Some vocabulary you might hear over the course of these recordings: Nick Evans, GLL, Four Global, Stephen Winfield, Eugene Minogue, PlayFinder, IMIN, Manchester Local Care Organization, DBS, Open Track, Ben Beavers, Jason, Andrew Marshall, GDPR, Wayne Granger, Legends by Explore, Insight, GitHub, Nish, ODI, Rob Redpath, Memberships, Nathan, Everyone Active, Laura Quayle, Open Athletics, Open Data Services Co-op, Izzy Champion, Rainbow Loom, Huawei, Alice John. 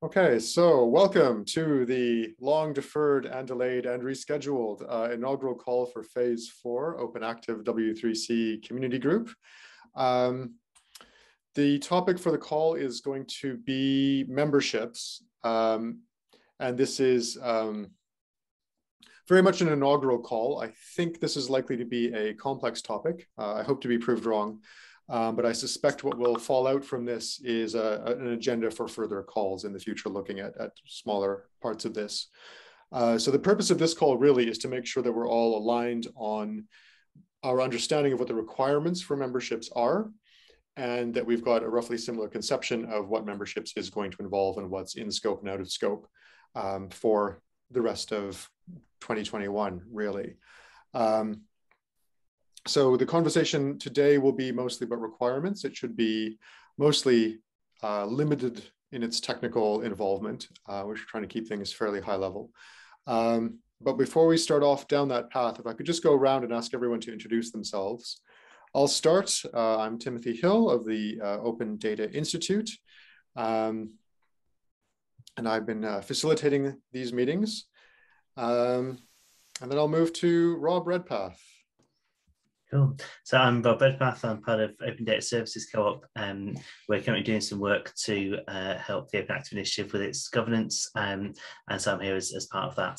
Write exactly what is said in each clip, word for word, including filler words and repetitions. Okay, so welcome to the long deferred and delayed and rescheduled uh, inaugural call for phase four, Open Active W three C community group. Um, the topic for the call is going to be memberships. Um, and this is um, very much an inaugural call. I think this is likely to be a complex topic. Uh, I hope to be proved wrong. Um, but I suspect what will fall out from this is a, a, an agenda for further calls in the future, looking at, at smaller parts of this. Uh, so the purpose of this call really is to make sure that we're all aligned on our understanding of what the requirements for memberships are, and that we've got a roughly similar conception of what memberships is going to involve and what's in scope and out of scope um, for the rest of twenty twenty-one, really. Um, So the conversation today will be mostly about requirements. It should be mostly uh, limited in its technical involvement. Uh, we're trying to keep things fairly high level. Um, but before we start off down that path, if I could just go around and ask everyone to introduce themselves. I'll start. Uh, I'm Timothy Hill of the uh, Open Data Institute. Um, and I've been uh, facilitating these meetings. Um, and then I'll move to Rob Redpath. Cool. So I'm Rob Redpath. I'm part of Open Data Services Co-op. Um, we're currently doing some work to uh, help the Open Active initiative with its governance, um, and so I'm here as, as part of that.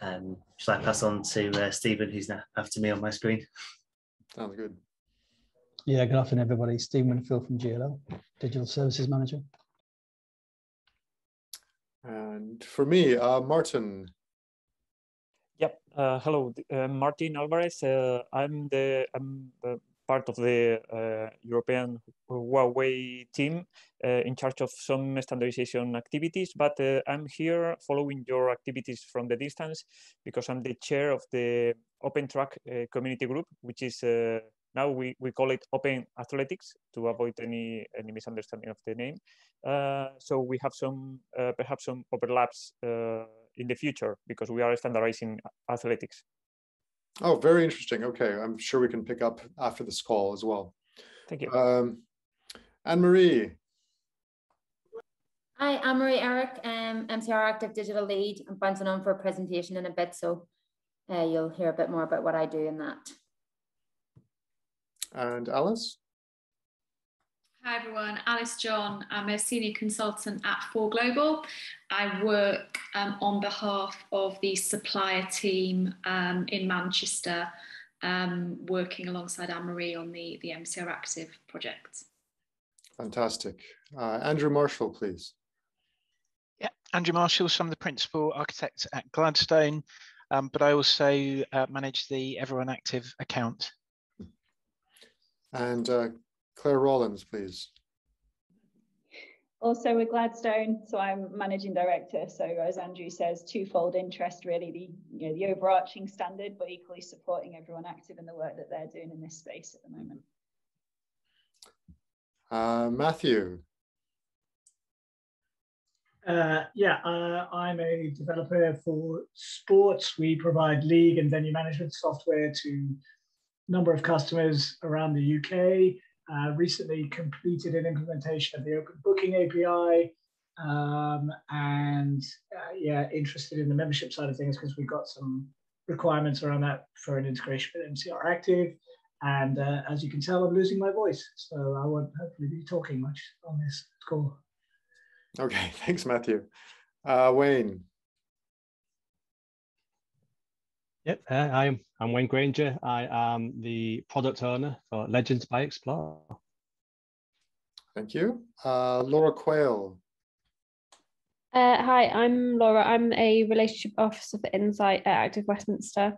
Um, shall I pass on to uh, Stephen, who's now after me on my screen? Sounds good. Yeah, good afternoon, everybody. Stephen Winfield from G L L, Digital Services Manager. And for me, uh, Martin. Yep. Uh, hello, uh, Martin Alvarez. Uh, I'm the I'm uh, part of the uh, European Huawei team uh, in charge of some standardization activities, but uh, I'm here following your activities from the distance because I'm the chair of the Open Track uh, community group, which is uh, now we, we call it Open Athletics to avoid any, any misunderstanding of the name. Uh, so we have some uh, perhaps some overlaps uh, in the future because we are standardizing athletics. Oh, very interesting. Okay, I'm sure we can pick up after this call as well. Thank you. Um, Anne-Marie. Hi, Anne-Marie Eric, um, M C R Active Digital Lead. I'm bouncing on for a presentation in a bit, so uh, you'll hear a bit more about what I do in that. And Alice. Hi everyone, Alice John. I'm a senior consultant at Four Global. I work um, on behalf of the supplier team um, in Manchester, um, working alongside Anne-Marie on the, the M C R Active project. Fantastic. Uh, Andrew Marshall, please. Yeah, Andrew Marshall, so I'm the principal architect at Gladstone, um, but I also uh, manage the Everyone Active account. And uh, Claire Rollins, please. Also with Gladstone, so I'm managing director. So as Andrew says, twofold interest really, the you know the overarching standard, but equally supporting Everyone Active in the work that they're doing in this space at the moment. Uh, Matthew. Uh, yeah, uh, I'm a developer for sports. We provide league and venue management software to a number of customers around the U K. Uh, recently completed an implementation of the Open Booking A P I, um, and uh, yeah, interested in the membership side of things because we've got some requirements around that for an integration with M C R Active. And uh, as you can tell, I'm losing my voice, so I won't hopefully be talking much on this call. Okay, thanks, Matthew. Uh, Wayne. Yep, uh, I'm, I'm Wayne Granger. I am the product owner for Legends by Explore. Thank you. Uh, Laura Quayle. Uh, hi, I'm Laura. I'm a relationship officer for Insight at Active Westminster.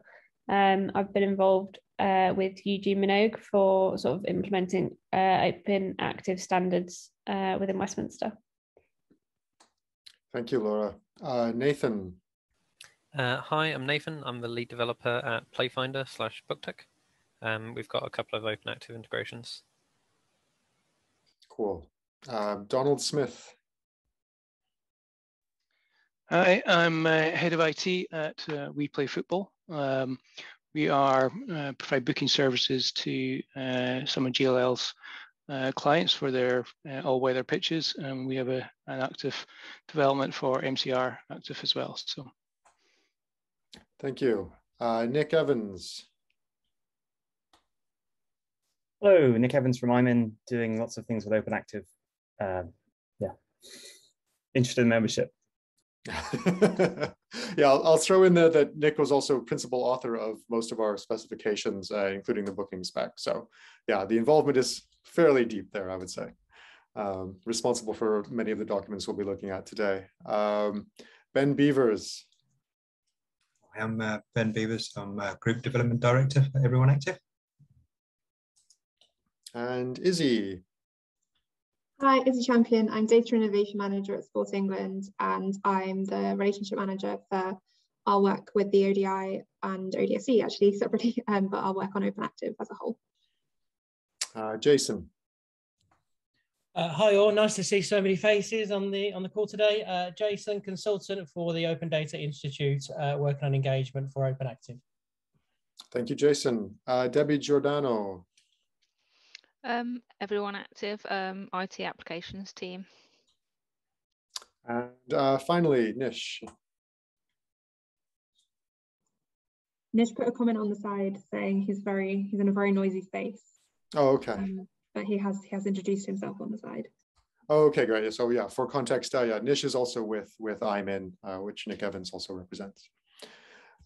Um, I've been involved uh, with Eugene Minogue for sort of implementing uh, Open Active standards uh, within Westminster. Thank you, Laura. Uh, Nathan. Uh, hi, I'm Nathan. I'm the lead developer at PlayFinder slash BookTech. Um, we've got a couple of Open Active integrations. Cool. Uh, Donald Smith. Hi, I'm uh, head of I T at uh, We Play Football. Um, we are uh, provide booking services to uh, some of G L L's uh, clients for their uh, all weather pitches. Um, we have a, an active development for M C R Active as well. So, thank you. Uh, Nick Evans. Hello, Nick Evans from I M I N, doing lots of things with Open Active. Um, yeah, interested in membership. Yeah, I'll, I'll throw in there that Nick was also principal author of most of our specifications, uh, including the booking spec. So yeah, the involvement is fairly deep there, I would say. Um, responsible for many of the documents we'll be looking at today. Um, Ben Beavers. I'm uh, Ben Beavers. I'm uh, Group Development Director for Everyone Active. And Izzy. Hi, Izzy Champion. I'm Data Innovation Manager at Sport England, and I'm the Relationship Manager for our work with the O D I and O D S E, actually, separately, um, but our work on Open Active as a whole. Uh, Jason. Uh, hi all, nice to see so many faces on the on the call today. Uh, Jason, consultant for the Open Data Institute, uh, working on engagement for Open Active. Thank you, Jason. Uh, Debbie Giordano. Um, everyone Active, um, I T applications team. And uh, finally, Nish. Nish put a comment on the side saying he's very he's in a very noisy space. Oh, okay. Um, but he has he has introduced himself on the side. Oh, okay, great. So yeah, for context, uh, yeah, Nish is also with with I M I N, uh, which Nick Evans also represents.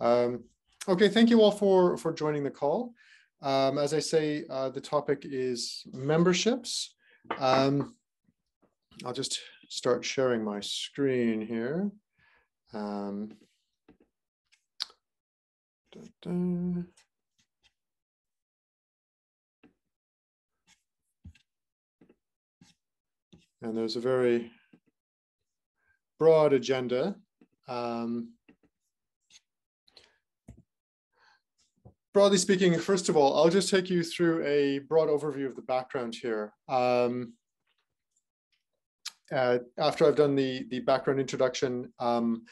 Um, okay, thank you all for for joining the call. Um, as I say, uh, the topic is memberships. Um, I'll just start sharing my screen here. Um, da, da. And there's a very broad agenda. Um, Broadly speaking, first of all, I'll just take you through a broad overview of the background here. Um, uh, after I've done the, the background introduction, um,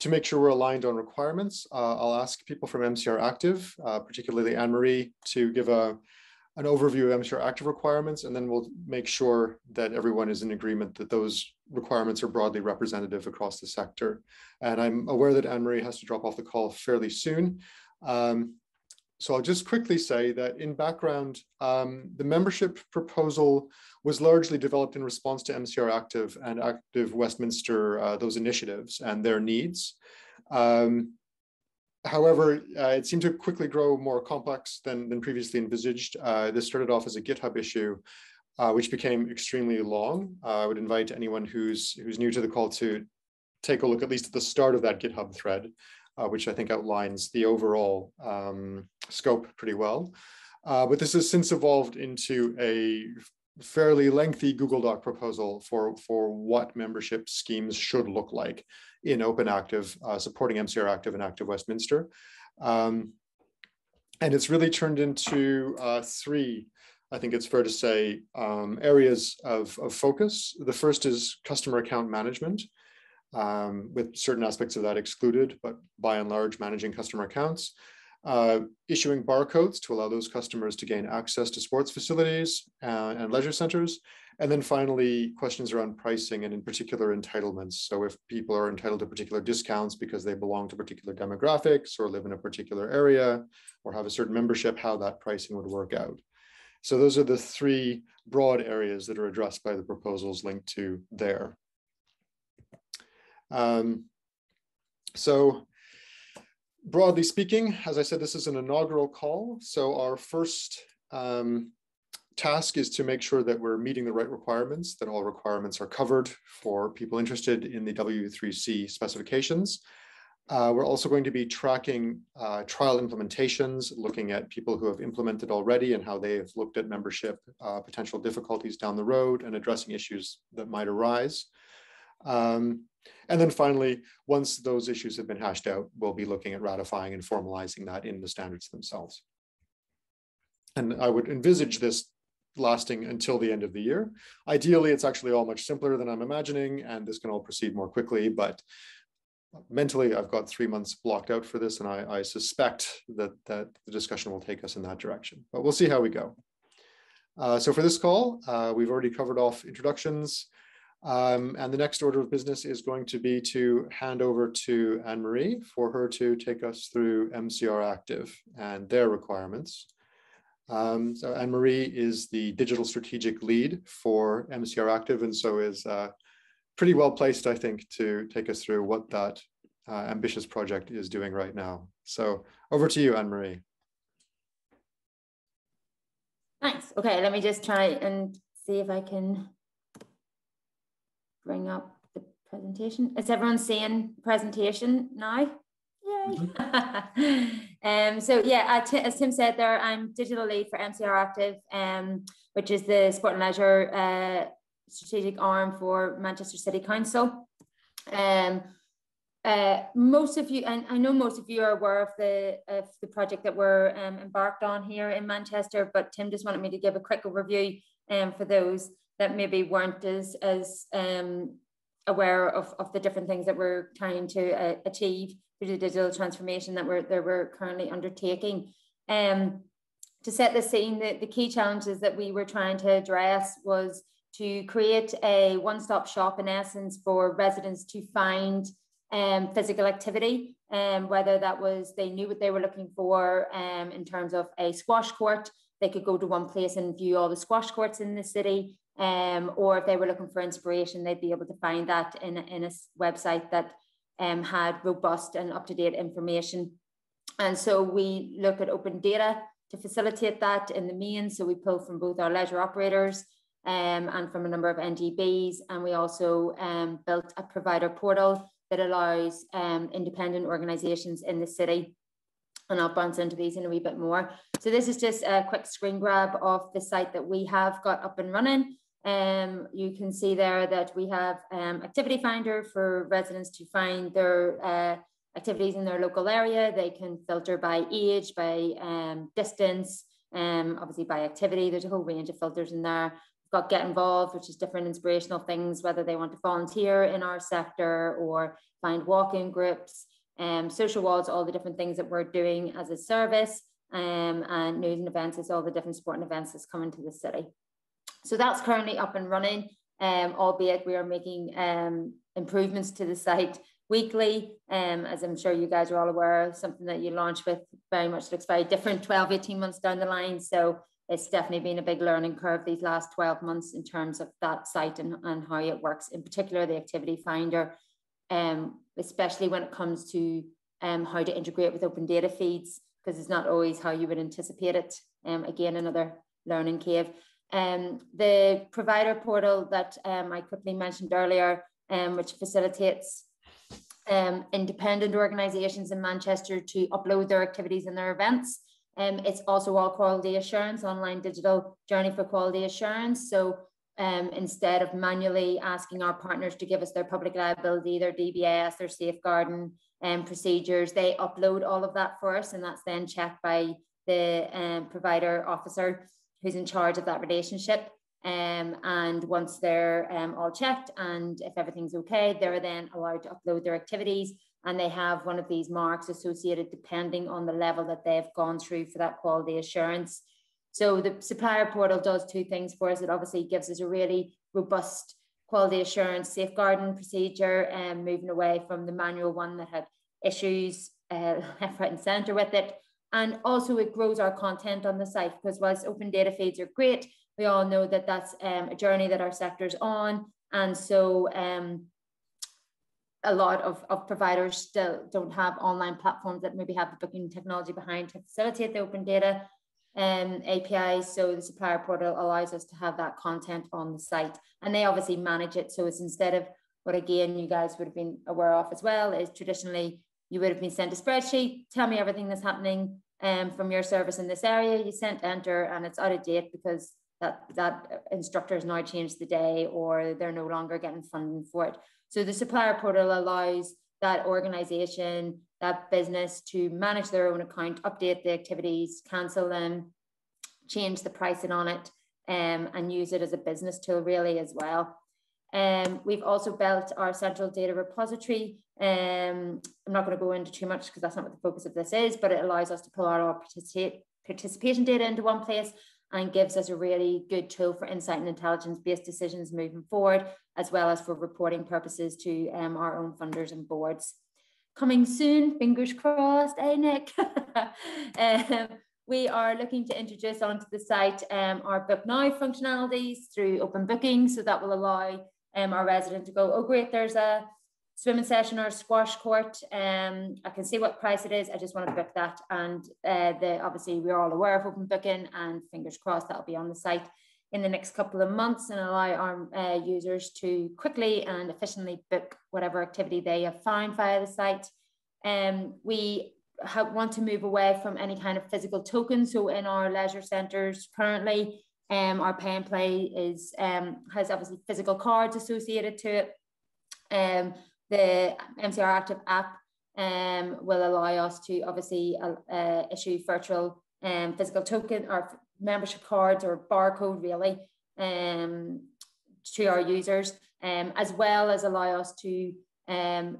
to make sure we're aligned on requirements, uh, I'll ask people from M C R Active, uh, particularly Anne-Marie, to give a, an overview of M C R Active requirements, and then we'll make sure that everyone is in agreement that those requirements are broadly representative across the sector. And I'm aware that Anne-Marie has to drop off the call fairly soon. Um, So I'll just quickly say that in background, um, the membership proposal was largely developed in response to M C R Active and Active Westminster, uh, those initiatives and their needs. Um, however, uh, it seemed to quickly grow more complex than, than previously envisaged. Uh, this started off as a GitHub issue, uh, which became extremely long. Uh, I would invite anyone who's, who's new to the call to take a look at least at the start of that GitHub thread. Uh, which I think outlines the overall um, scope pretty well. Uh, but this has since evolved into a fairly lengthy Google Doc proposal for, for what membership schemes should look like in Open Active, uh, supporting M C R Active and Active Westminster. Um, and it's really turned into uh, three, I think it's fair to say, um, areas of, of focus. The first is customer account management. Um, with certain aspects of that excluded, but by and large, managing customer accounts, uh, issuing barcodes to allow those customers to gain access to sports facilities and, and leisure centers, and then finally, questions around pricing and in particular entitlements. So if people are entitled to particular discounts because they belong to particular demographics or live in a particular area or have a certain membership, how that pricing would work out. So those are the three broad areas that are addressed by the proposals linked to there. Um, so broadly speaking, as I said, this is an inaugural call. So our first um, task is to make sure that we're meeting the right requirements, that all requirements are covered for people interested in the W three C specifications. Uh, we're also going to be tracking uh, trial implementations, looking at people who have implemented already and how they have looked at membership, uh, potential difficulties down the road, and addressing issues that might arise. Um, And then finally, once those issues have been hashed out, we'll be looking at ratifying and formalizing that in the standards themselves. And I would envisage this lasting until the end of the year. Ideally, it's actually all much simpler than I'm imagining, and this can all proceed more quickly. But mentally, I've got three months blocked out for this, and I, I suspect that, that the discussion will take us in that direction. But we'll see how we go. Uh, so for this call, uh, we've already covered off introductions. Um, and the next order of business is going to be to hand over to Anne-Marie for her to take us through M C R Active and their requirements. Um, so Anne-Marie is the digital strategic lead for M C R Active, and so is uh, pretty well placed, I think, to take us through what that uh, ambitious project is doing right now. So over to you, Anne-Marie. Thanks. Okay, let me just try and see if I can bring up the presentation. Is everyone seeing the presentation now? Yay! Mm-hmm. um, so yeah, as Tim said there, I'm digital lead for M C R Active, um, which is the sport and leisure uh, strategic arm for Manchester City Council. Um, uh, most of you, and I know most of you are aware of the, of the project that we're um, embarked on here in Manchester, but Tim just wanted me to give a quick overview um, for those that maybe weren't as, as um, aware of, of the different things that we're trying to uh, achieve through the digital transformation that we're, that we're currently undertaking. Um, to set the scene, the, the key challenges that we were trying to address was to create a one-stop shop, in essence, for residents to find um, physical activity, um, whether that was they knew what they were looking for um, in terms of a squash court. They could go to one place and view all the squash courts in the city. Um, or if they were looking for inspiration, they'd be able to find that in, in a website that um, had robust and up-to-date information. And so we look at open data to facilitate that in the main. So we pull from both our leisure operators um, and from a number of N G Bs. And we also um, built a provider portal that allows um, independent organisations in the city. And I'll bounce into these in a wee bit more. So this is just a quick screen grab of the site that we have got up and running. Um, you can see there that we have um, Activity Finder for residents to find their uh, activities in their local area. They can filter by age, by um, distance, um, obviously by activity. There's a whole range of filters in there. We've got Get Involved, which is different inspirational things, whether they want to volunteer in our sector or find walking groups, um, social walls, all the different things that we're doing as a service, um, and news and events is all the different sporting events that's coming to the city. So that's currently up and running, um, albeit we are making um, improvements to the site weekly. Um, as I'm sure you guys are all aware, something that you launch with very much looks very different twelve, eighteen months down the line. So it's definitely been a big learning curve these last twelve months in terms of that site and, and how it works, in particular the Activity Finder, um, especially when it comes to um, how to integrate with open data feeds, because it's not always how you would anticipate it. Um, again, another learning cave. Um, the provider portal that um, I quickly mentioned earlier, um, which facilitates um, independent organisations in Manchester to upload their activities and their events. Um, it's also all quality assurance, online digital journey for quality assurance. So um, instead of manually asking our partners to give us their public liability, their D B S, their safeguarding um, procedures, they upload all of that for us, and that's then checked by the um, provider officer who's in charge of that relationship. Um, and once they're um, all checked and if everything's okay, they're then allowed to upload their activities, and they have one of these marks associated depending on the level that they've gone through for that quality assurance. So the supplier portal does two things for us. It obviously gives us a really robust quality assurance safeguarding procedure, and um, moving away from the manual one that had issues uh, left, right and centre with it. And also it grows our content on the site, because whilst open data feeds are great, we all know that that's um, a journey that our sector's on. And so um, a lot of, of providers still don't have online platforms that maybe have the booking technology behind to facilitate the open data um, A P Is. So the supplier portal allows us to have that content on the site, and they obviously manage it. So it's instead of what, again, you guys would have been aware of as well, is traditionally you would have been sent a spreadsheet, tell me everything that's happening Um, from your service in this area. You sent enter and it's out of date because that, that instructor has now changed the day, or they're no longer getting funding for it. So the supplier portal allows that organization, that business, to manage their own account, update the activities, cancel them, change the pricing on it, um, and use it as a business tool really as well. Um, we've also built our central data repository. Um, I'm not going to go into too much because that's not what the focus of this is, but it allows us to pull out our participation data into one place and gives us a really good tool for insight and intelligence-based decisions moving forward, as well as for reporting purposes to um, our own funders and boards. Coming soon, fingers crossed, eh, Nick? um, we are looking to introduce onto the site um, our Book Now functionalities through Open Booking, so that will allow um, our resident to go, oh great, there's a swimming session or a squash court, um, I can see what price it is, I just want to book that. And uh, the, obviously we're all aware of Open Booking, and fingers crossed that'll be on the site in the next couple of months and allow our uh, users to quickly and efficiently book whatever activity they have found via the site. Um, we have, want to move away from any kind of physical token. So in our leisure centres currently, um, our pay and play is, um, has obviously physical cards associated to it. Um, The M C R Active app um, will allow us to obviously uh, uh, issue virtual and um, physical token or membership cards or barcode really um, to our users, um, as well as allow us to, um,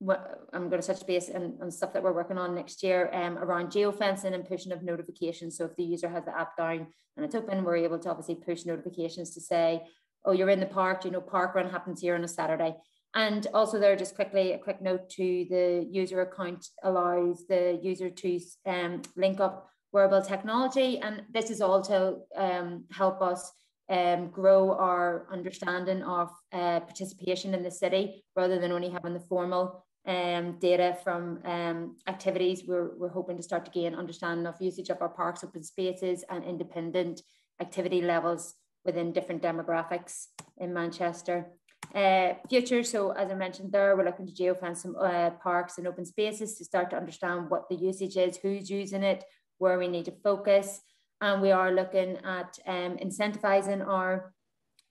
what, I'm going to touch base on, on stuff that we're working on next year um, around geofencing and pushing of notifications. So if the user has the app down and it's open, we're able to obviously push notifications to say, oh, you're in the park, you know, park run happens here on a Saturday. And also there, just quickly, a quick note to the user account allows the user to um, link up wearable technology. And this is all to um, help us um, grow our understanding of uh, participation in the city, rather than only having the formal um, data from um, activities. We're, we're hoping to start to gain understanding of usage of our parks, open spaces and independent activity levels within different demographics in Manchester. Uh, future. So as I mentioned there, we're looking to geofence some uh, parks and open spaces to start to understand what the usage is, who's using it, where we need to focus. And we are looking at um, incentivizing our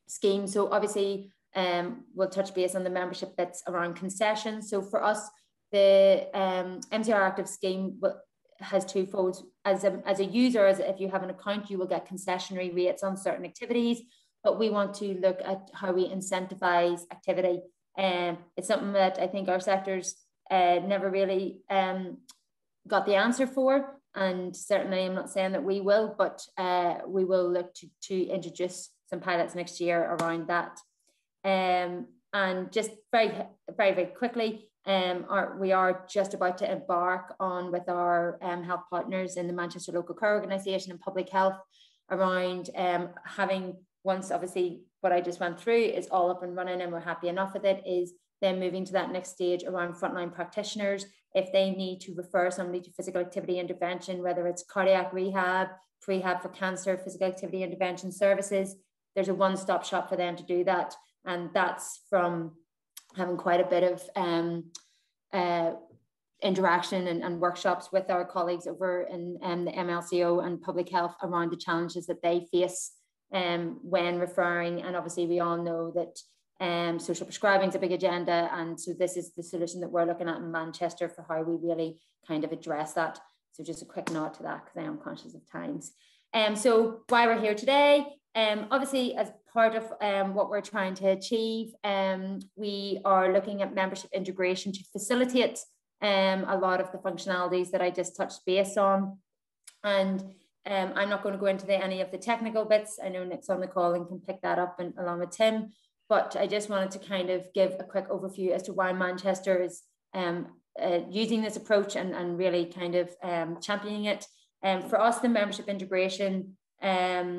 scheme. So obviously um, we'll touch base on the membership bits around concessions. So for us, the um, M C R Active scheme has two folds. As a, as a user, as if you have an account, you will get concessionary rates on certain activities. But we want to look at how we incentivize activity. Um, it's something that I think our sectors uh, never really um, got the answer for. And certainly I'm not saying that we will, but uh, we will look to, to introduce some pilots next year around that. Um, and just very, very, very quickly, um, our, we are just about to embark on with our um, health partners in the Manchester Local Care Organization and Public Health around um, having, once obviously what I just went through is all up and running and we're happy enough with it, is then moving to that next stage around frontline practitioners. If they need to refer somebody to physical activity intervention, whether it's cardiac rehab, prehab for cancer, physical activity intervention services, there's a one-stop shop for them to do that. And that's from having quite a bit of um, uh, interaction and, and workshops with our colleagues over in um, the M L C O and public health around the challenges that they face Um, when referring. And obviously we all know that um, social prescribing is a big agenda, and so this is the solution that we're looking at in Manchester for how we really kind of address that. So just a quick nod to that, because I am conscious of times. Um, so why we're here today, um, obviously as part of um, what we're trying to achieve, um, we are looking at membership integration to facilitate um, a lot of the functionalities that I just touched base on. And Um, I'm not going to go into the, any of the technical bits. I know Nick's on the call and can pick that up and, along with Tim, but I just wanted to kind of give a quick overview as to why Manchester is um, uh, using this approach and, and really kind of um, championing it. Um, for us, the membership integration um,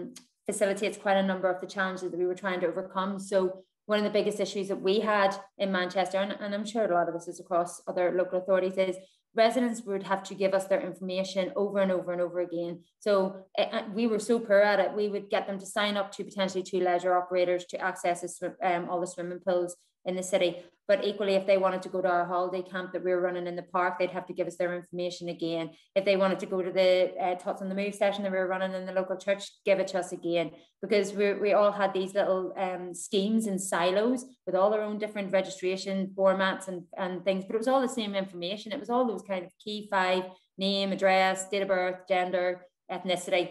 facilitates quite a number of the challenges that we were trying to overcome. So one of the biggest issues that we had in Manchester, and, and I'm sure a lot of this is across other local authorities, is residents would have to give us their information over and over and over again. So uh, we were so poor at it. We would get them to sign up to potentially two leisure operators to access the, um, all the swimming pools in the city. But equally, if they wanted to go to our holiday camp that we were running in the park, they'd have to give us their information again. If they wanted to go to the uh, Tots on the Move session that we were running in the local church, give it to us again, because we, we all had these little um, schemes and silos with all their own different registration formats and, and things, but it was all the same information. It was all those kind of key five: name, address, date of birth, gender, ethnicity,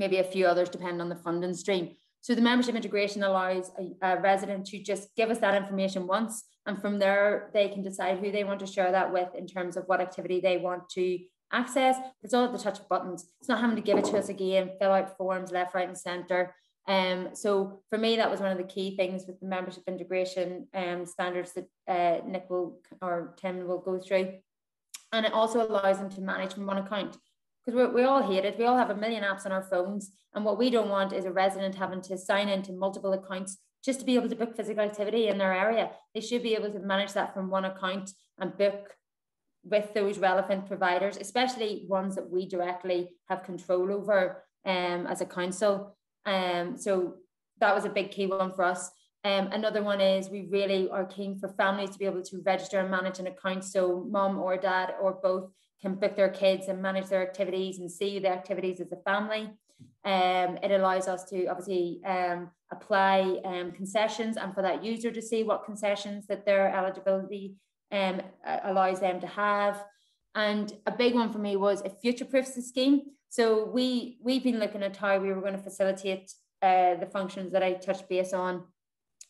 maybe a few others depending on the funding stream. So the membership integration allows a, a resident to just give us that information once, and from there they can decide who they want to share that with in terms of what activity they want to access. It's all at the touch of buttons. It's not having to give it to us again, fill out forms left, right and centre. Um, so for me, that was one of the key things with the membership integration um, standards that uh, Nick will, or Tim will go through. And it also allows them to manage from one account, because we all hate it. We all have a million apps on our phones. And what we don't want is a resident having to sign into multiple accounts just to be able to book physical activity in their area. They should be able to manage that from one account and book with those relevant providers, especially ones that we directly have control over um, as a council. Um, so that was a big key one for us. Um, another one is we really are keen for families to be able to register and manage an account, so mom or dad or both can book their kids and manage their activities and see the activities as a family. Um, it allows us to obviously um, apply um, concessions, and for that user to see what concessions that their eligibility um, allows them to have. And a big one for me was it future-proofs the scheme. So we, we've been looking at how we were going to facilitate uh, the functions that I touched base on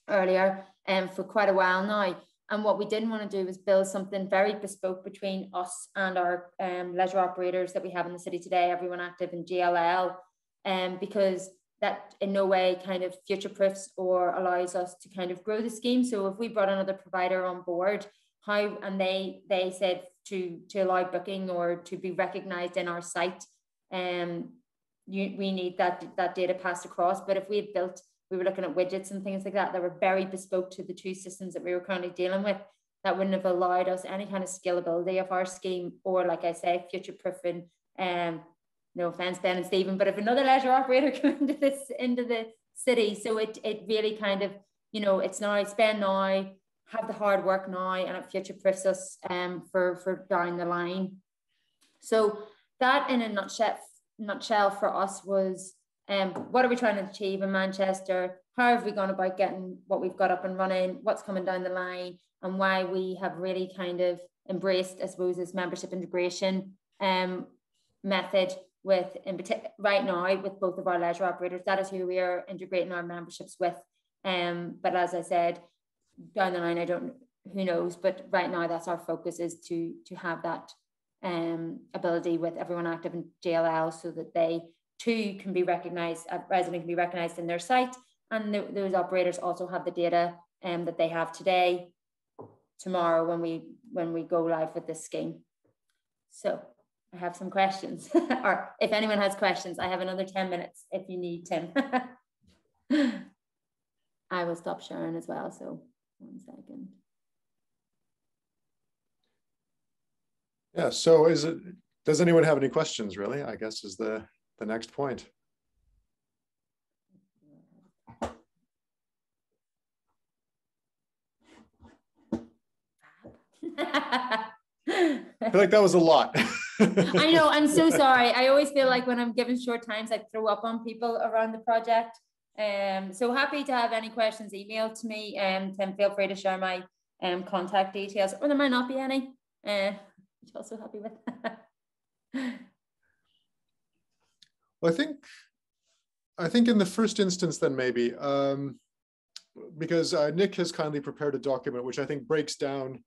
earlier um, for quite a while now. And what we didn't want to do was build something very bespoke between us and our um, leisure operators that we have in the city today, Everyone Active and G L L, um, because that in no way kind of future-proofs or allows us to kind of grow the scheme. So if we brought another provider on board, how and they they said to, to allow booking or to be recognised in our site, um, you, we need that, that data passed across. But if we had built, we were looking at widgets and things like that that were very bespoke to the two systems that we were currently dealing with, that wouldn't have allowed us any kind of scalability of our scheme, or, like I say, future-proofing. Um, no offense, Ben and Stephen, but if another leisure operator came into this into the city, so it it really kind of, you know, it's now spend now, have the hard work now, and it future-proofs us um for for down the line. So that, in a nutshell, nutshell for us was. Um, what are we trying to achieve in Manchester? How have we gone about getting what we've got up and running? What's coming down the line? And why we have really kind of embraced, I suppose, this membership integration um, method with, in particular, right now with both of our leisure operators. That is who we are integrating our memberships with. Um, but as I said, down the line, I don't, who knows? But right now, that's our focus, is to to have that um, ability with Everyone Active and G L L, so that they Two can be recognised, a resident can be recognised in their site, and th those operators also have the data um, that they have today, tomorrow, when we when we go live with this scheme. So I have some questions, or if anyone has questions, I have another ten minutes if you need, Tim. I will stop sharing as well, so one second. Yeah, so is it, does anyone have any questions, really, I guess, is the... the next point. I feel like that was a lot. I know, I'm so sorry. I always feel like when I'm given short times, I throw up on people around the project. Um, so happy to have any questions emailed to me. Um, Tim, feel free to share my um, contact details, or there might not be any, uh, which I'm also happy with. I think, I think in the first instance, then maybe, um, because uh, Nick has kindly prepared a document which I think breaks down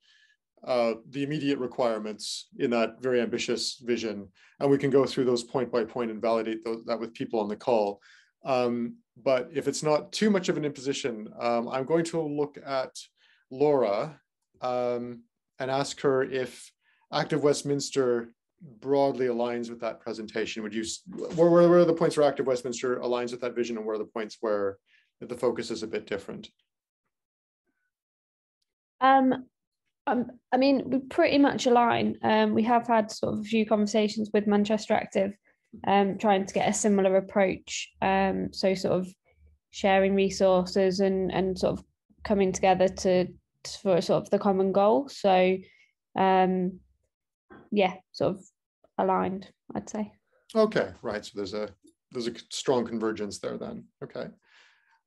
uh, the immediate requirements in that very ambitious vision, and we can go through those point by point and validate those, that with people on the call. Um, but if it's not too much of an imposition, um, I'm going to look at Laura um, and ask her if Active Westminster broadly aligns with that presentation. Would you, where, where are the points where Active Westminster aligns with that vision, and where are the points where the focus is a bit different? Um, um I mean, we pretty much align. Um, we have had sort of a few conversations with Manchester Active, um, trying to get a similar approach. Um, so sort of sharing resources and and sort of coming together to, to for sort of the common goal. So, um. yeah, sort of aligned, I'd say. Okay, right. So there's a there's a strong convergence there then. Okay.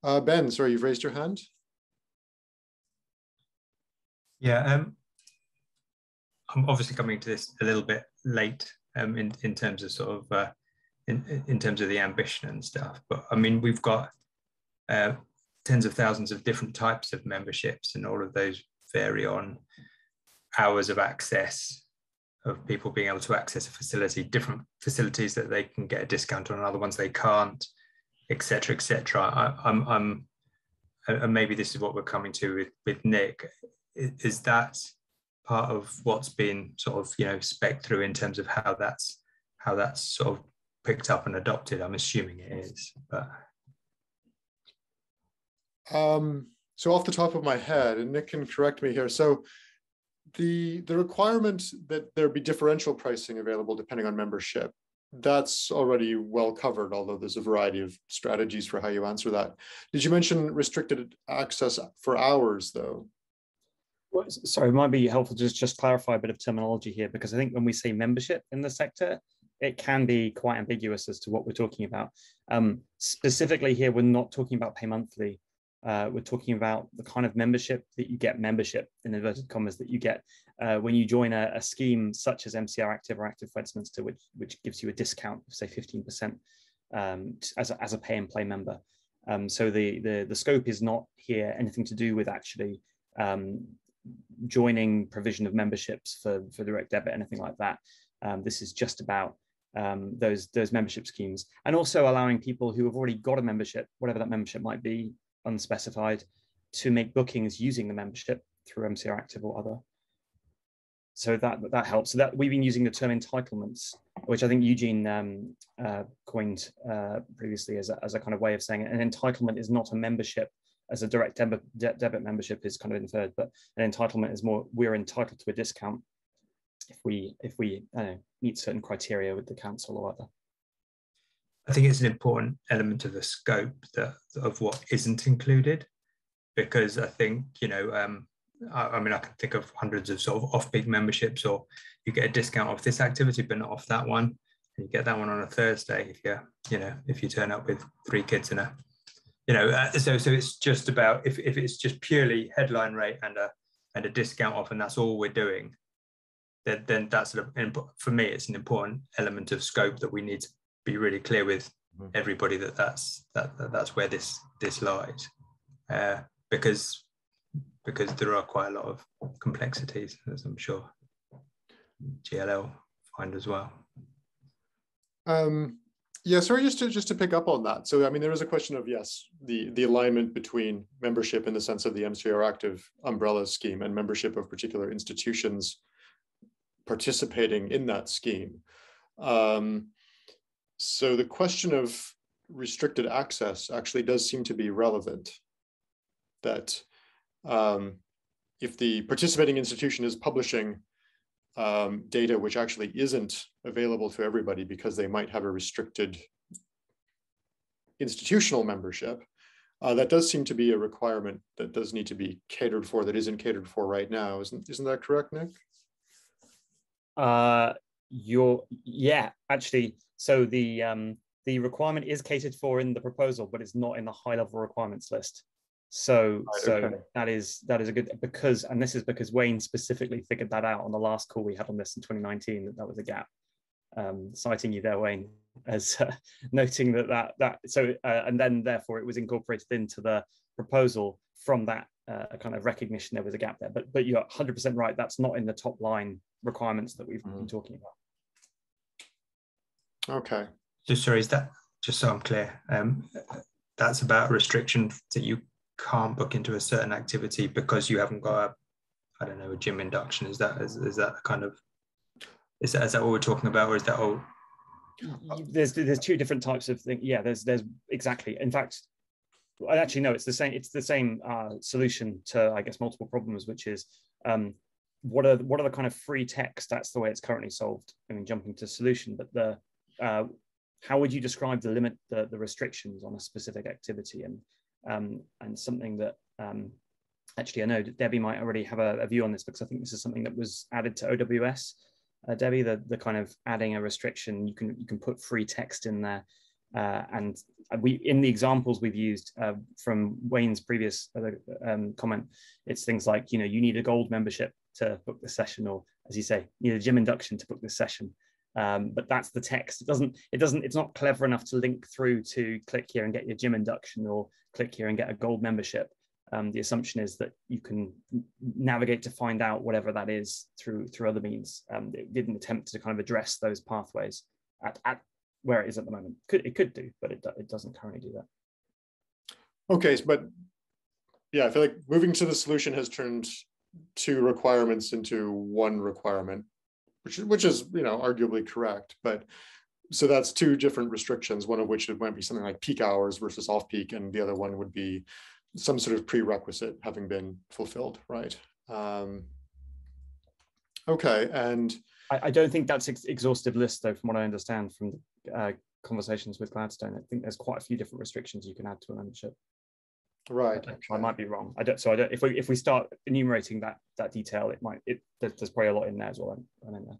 Uh, Ben, sorry, you've raised your hand. Yeah, um, I'm obviously coming to this a little bit late um, in, in terms of sort of, uh, in, in terms of the ambition and stuff. But I mean, we've got uh, tens of thousands of different types of memberships, and all of those vary on hours of access, of people being able to access a facility, different facilities that they can get a discount on, other ones they can't, et cetera, et cetera. I, I'm, I'm, and maybe this is what we're coming to with, with Nick, is that part of what's been sort of, you know, spec'd through in terms of how that's, how that's sort of picked up and adopted? I'm assuming it is, but. Um, so off the top of my head, and Nick can correct me here. So the, the requirement that there be differential pricing available depending on membership, that's already well covered, although there's a variety of strategies for how you answer that. Did you mention restricted access for hours though? Well, sorry, it might be helpful to just, just clarify a bit of terminology here, because I think when we say membership in the sector, it can be quite ambiguous as to what we're talking about. Um, specifically here, we're not talking about pay monthly. Uh, we're talking about the kind of membership that you get, membership in inverted commas, that you get uh, when you join a, a scheme such as M C R Active or Active Westminster, which, which gives you a discount of say fifteen percent um, as, a, as a pay and play member. Um, so the, the, the scope is not here anything to do with actually um, joining provision of memberships for, for direct debit, anything like that. Um, this is just about Um, those those membership schemes, and also allowing people who have already got a membership, whatever that membership might be, unspecified, to make bookings using the membership through M C R Active or other. So that that helps. So that we've been using the term entitlements, which I think Eugene um, uh, coined uh, previously as a, as a kind of way of saying it. An entitlement is not a membership, as a direct debit, de debit membership is kind of inferred, but an entitlement is more, we're entitled to a discount if we if we I don't know, meet certain criteria with the council or other. I think it's an important element of the scope that of what isn't included, because I think, you know, um, I, I mean, I can think of hundreds of sort of off-peak memberships, or you get a discount off this activity but not off that one, and you get that one on a Thursday if you you know if you turn up with three kids and a, you know, uh, so so it's just about if if it's just purely headline rate and a and a discount off, and that's all we're doing. That, then that's sort of, for me, it's an important element of scope that we need to be really clear with everybody that that's that, that that's where this this lies, uh, because because there are quite a lot of complexities, as I'm sure G L L find as well. Um, yeah, sorry, just to just to pick up on that. So I mean, there is a question of yes, the the alignment between membership in the sense of the M C R Active umbrella scheme and membership of particular institutions participating in that scheme. Um, so the question of restricted access actually does seem to be relevant, that um, if the participating institution is publishing um, data which actually isn't available to everybody because they might have a restricted institutional membership, uh, that does seem to be a requirement that does need to be catered for, that isn't catered for right now. Isn't, isn't that correct, Nick? Uh, your yeah, actually. So the um, the requirement is catered for in the proposal, but it's not in the high level requirements list. So right, so okay. that is that is a good, because, and this is because Wayne specifically figured that out on the last call we had on this in twenty nineteen, that that was a gap. Um, citing you there, Wayne, as uh, noting that that that so uh, and then therefore it was incorporated into the proposal from that uh, kind of recognition there was a gap there. But but you're one hundred percent right. That's not in the top line requirements that we've been talking about. Okay. Just sorry, is that, just so I'm clear, um, that's about restriction that you can't book into a certain activity because you haven't got a, I don't know, a gym induction. Is that is, is that kind of, is that is that what we're talking about, or is that all? There's there's two different types of things. Yeah, there's there's exactly. In fact, actually no, it's the same. It's the same uh, solution to, I guess, multiple problems, which is. Um, What are what are the kind of free text? That's the way it's currently solved. I mean, jumping to solution, but the uh, how would you describe the limit, the, the restrictions on a specific activity, and um, and something that um, actually I know Debbie might already have a, a view on this, because I think this is something that was added to O W S. Uh, Debbie, the the kind of adding a restriction, you can you can put free text in there, uh, and we in the examples we've used uh, from Wayne's previous um, comment, it's things like, you know, you need a gold membership to book this session, or as you say, you know, gym induction to book this session. Um, but that's the text. It doesn't, it doesn't, it's not clever enough to link through to click here and get your gym induction, or click here and get a gold membership. Um, the assumption is that you can navigate to find out whatever that is through through other means. Um, it didn't attempt to kind of address those pathways at, at where it is at the moment. Could, it could do, but it, it doesn't currently do that. Okay, but yeah, I feel like moving to the solution has turned two requirements into one requirement, which, which is, you know, arguably correct. But so that's two different restrictions, one of which it might be something like peak hours versus off-peak, and the other one would be some sort of prerequisite having been fulfilled, right? Um, okay, and I, I don't think that's an ex exhaustive list, though, from what I understand from uh, conversations with Gladstone. I think there's quite a few different restrictions you can add to a membership. Right. Okay. I might be wrong. I don't. So I don't. If we if we start enumerating that that detail, it might. It there's probably a lot in there as well. I'm in there.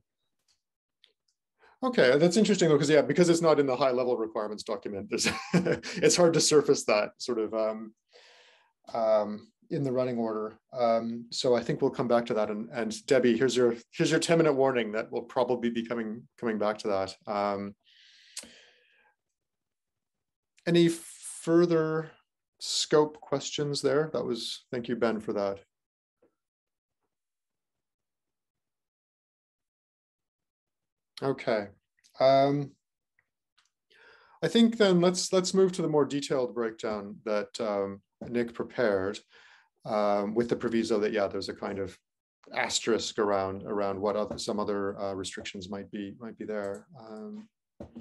Okay, that's interesting though, because yeah, because it's not in the high level requirements document. There's it's hard to surface that sort of um, um, in the running order. Um, so I think we'll come back to that. And, and Debbie, here's your here's your ten minute warning that we'll probably be coming coming back to that. Um, any further scope questions there? That was thank you, Ben, for that. Okay, um, I think then let's let's move to the more detailed breakdown that um, Nick prepared, um, with the proviso that yeah, there's a kind of asterisk around around what other, some other uh, restrictions might be might be there. Um, let's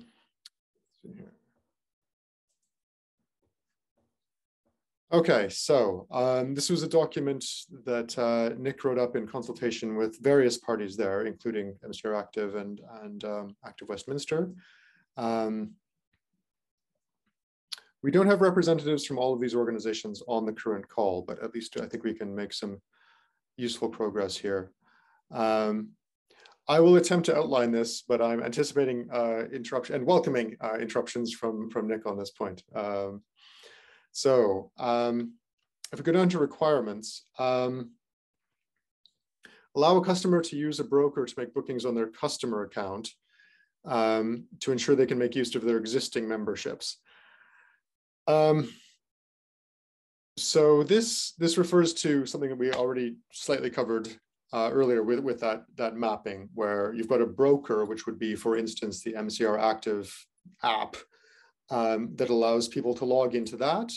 see here. Okay, so um, this was a document that uh, Nick wrote up in consultation with various parties there, including M C R Active and, and um, Active Westminster. Um, we don't have representatives from all of these organizations on the current call, but at least I think we can make some useful progress here. Um, I will attempt to outline this, but I'm anticipating uh, interruption and welcoming uh, interruptions from, from Nick on this point. Um, So um, if we go down to requirements, um, allow a customer to use a broker to make bookings on their customer account um, to ensure they can make use of their existing memberships. Um, so this, this refers to something that we already slightly covered uh, earlier with, with that, that mapping, where you've got a broker, which would be, for instance, the M C R Active app, Um, that allows people to log into that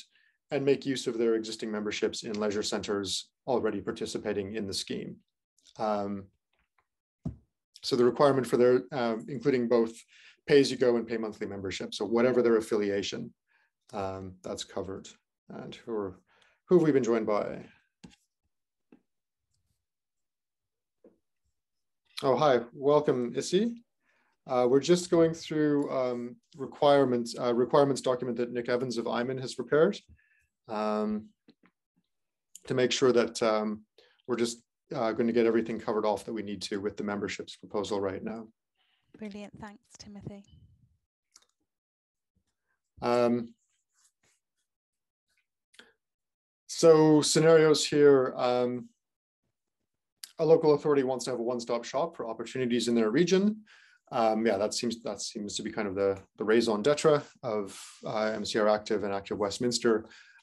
and make use of their existing memberships in leisure centers already participating in the scheme. Um, so the requirement for their, um, including both pay-as-you-go and pay-monthly membership, so whatever their affiliation, um, that's covered. And who, are, who have we been joined by? Oh, hi, welcome, Izzy. Uh, we're just going through um, requirements uh, requirements document that Nick Evans of I min has prepared um, to make sure that um, we're just uh, going to get everything covered off that we need to with the memberships proposal right now. Brilliant, thanks, Timothy. Um, so scenarios here. Um, a local authority wants to have a one-stop shop for opportunities in their region. Um, yeah, that seems that seems to be kind of the, the raison d'etre of uh, M C R Active and Active Westminster,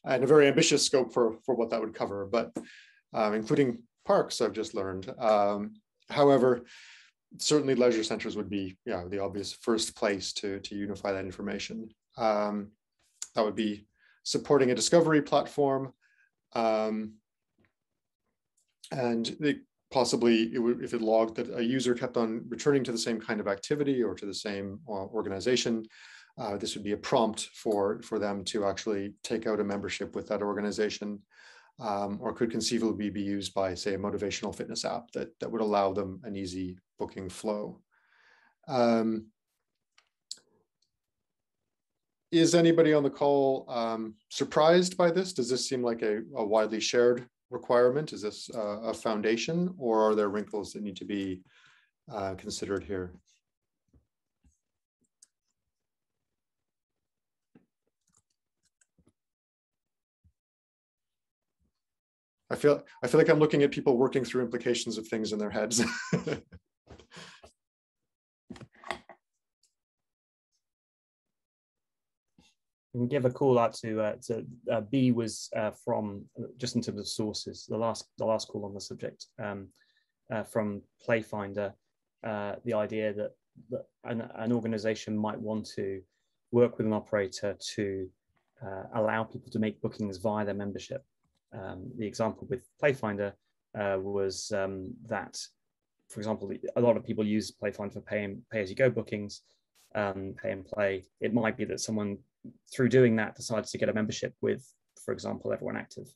and a very ambitious scope for, for what that would cover, but um, including parks, I've just learned. Um, however, certainly leisure centers would be yeah, the obvious first place to, to unify that information. Um, that would be supporting a discovery platform, um, and the possibly, it would, if it logged that a user kept on returning to the same kind of activity or to the same uh, organization, uh, this would be a prompt for, for them to actually take out a membership with that organization, um, or could conceivably be used by, say, a motivational fitness app that, that would allow them an easy booking flow. Um, is anybody on the call um, surprised by this? Does this seem like a, a widely shared requirement? Is this uh, a foundation, or are there wrinkles that need to be uh, considered here? I feel I feel like I'm looking at people working through implications of things in their heads. we can give a call out to uh, to uh, B was uh, from, just in terms of sources, the last the last call on the subject um, uh, from PlayFinder, uh, the idea that, that an, an organization might want to work with an operator to uh, allow people to make bookings via their membership. Um, the example with PlayFinder uh, was um, that, for example, a lot of people use PlayFinder for pay and pay as you go bookings, um, pay and play. It might be that someone, through doing that, decides to get a membership with, for example, Everyone Active,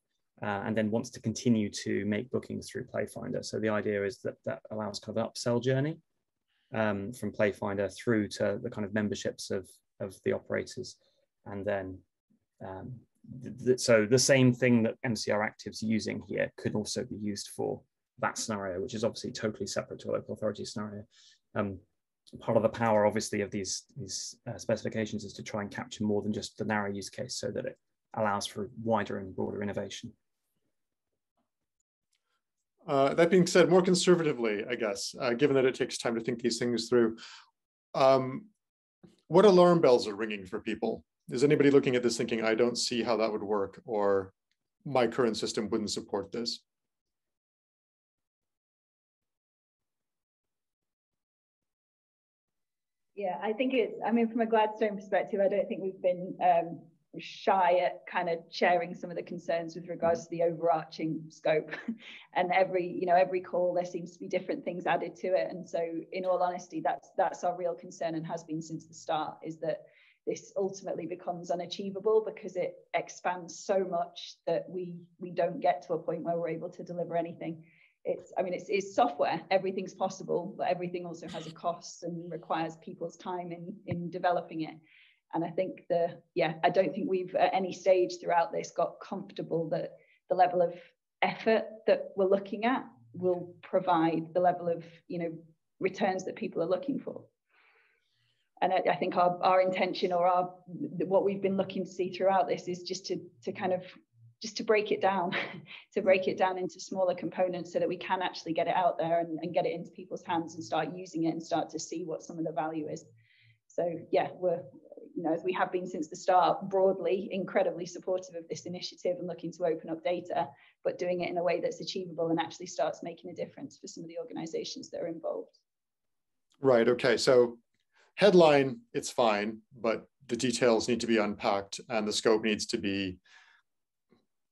uh, and then wants to continue to make bookings through PlayFinder. So the idea is that that allows kind of an upsell journey um, from PlayFinder through to the kind of memberships of of the operators, and then um, th th so the same thing that M C R Active's using here could also be used for that scenario, which is obviously totally separate to a local authority scenario. Um, part of the power, obviously, of these these uh, specifications is to try and capture more than just the narrow use case, so that it allows for wider and broader innovation. Uh, that being said, more conservatively, I guess, uh, given that it takes time to think these things through, um, what alarm bells are ringing for people? Is anybody looking at this thinking, I don't see how that would work, or my current system wouldn't support this? Yeah, I think it's, I mean, from a Gladstone perspective, I don't think we've been um, shy at kind of sharing some of the concerns with regards to the overarching scope. And every, you know, every call, there seems to be different things added to it. And so, in all honesty, that's, that's our real concern, and has been since the start, is that this ultimately becomes unachievable because it expands so much that we, we don't get to a point where we're able to deliver anything. It's, I mean, it's, it's software, everything's possible, but everything also has a cost and requires people's time in, in developing it. And I think the, yeah, I don't think we've at any stage throughout this got comfortable that the level of effort that we're looking at will provide the level of, you know, returns that people are looking for. And I, I think our, our intention, or our, what we've been looking to see throughout this, is just to, to kind of, just to break it down, to break it down into smaller components so that we can actually get it out there and, and get it into people's hands and start using it and start to see what some of the value is. So yeah, we're, you know, as we have been since the start, broadly, incredibly supportive of this initiative and looking to open up data, but doing it in a way that's achievable and actually starts making a difference for some of the organizations that are involved. Right, okay, so headline, it's fine, but the details need to be unpacked and the scope needs to be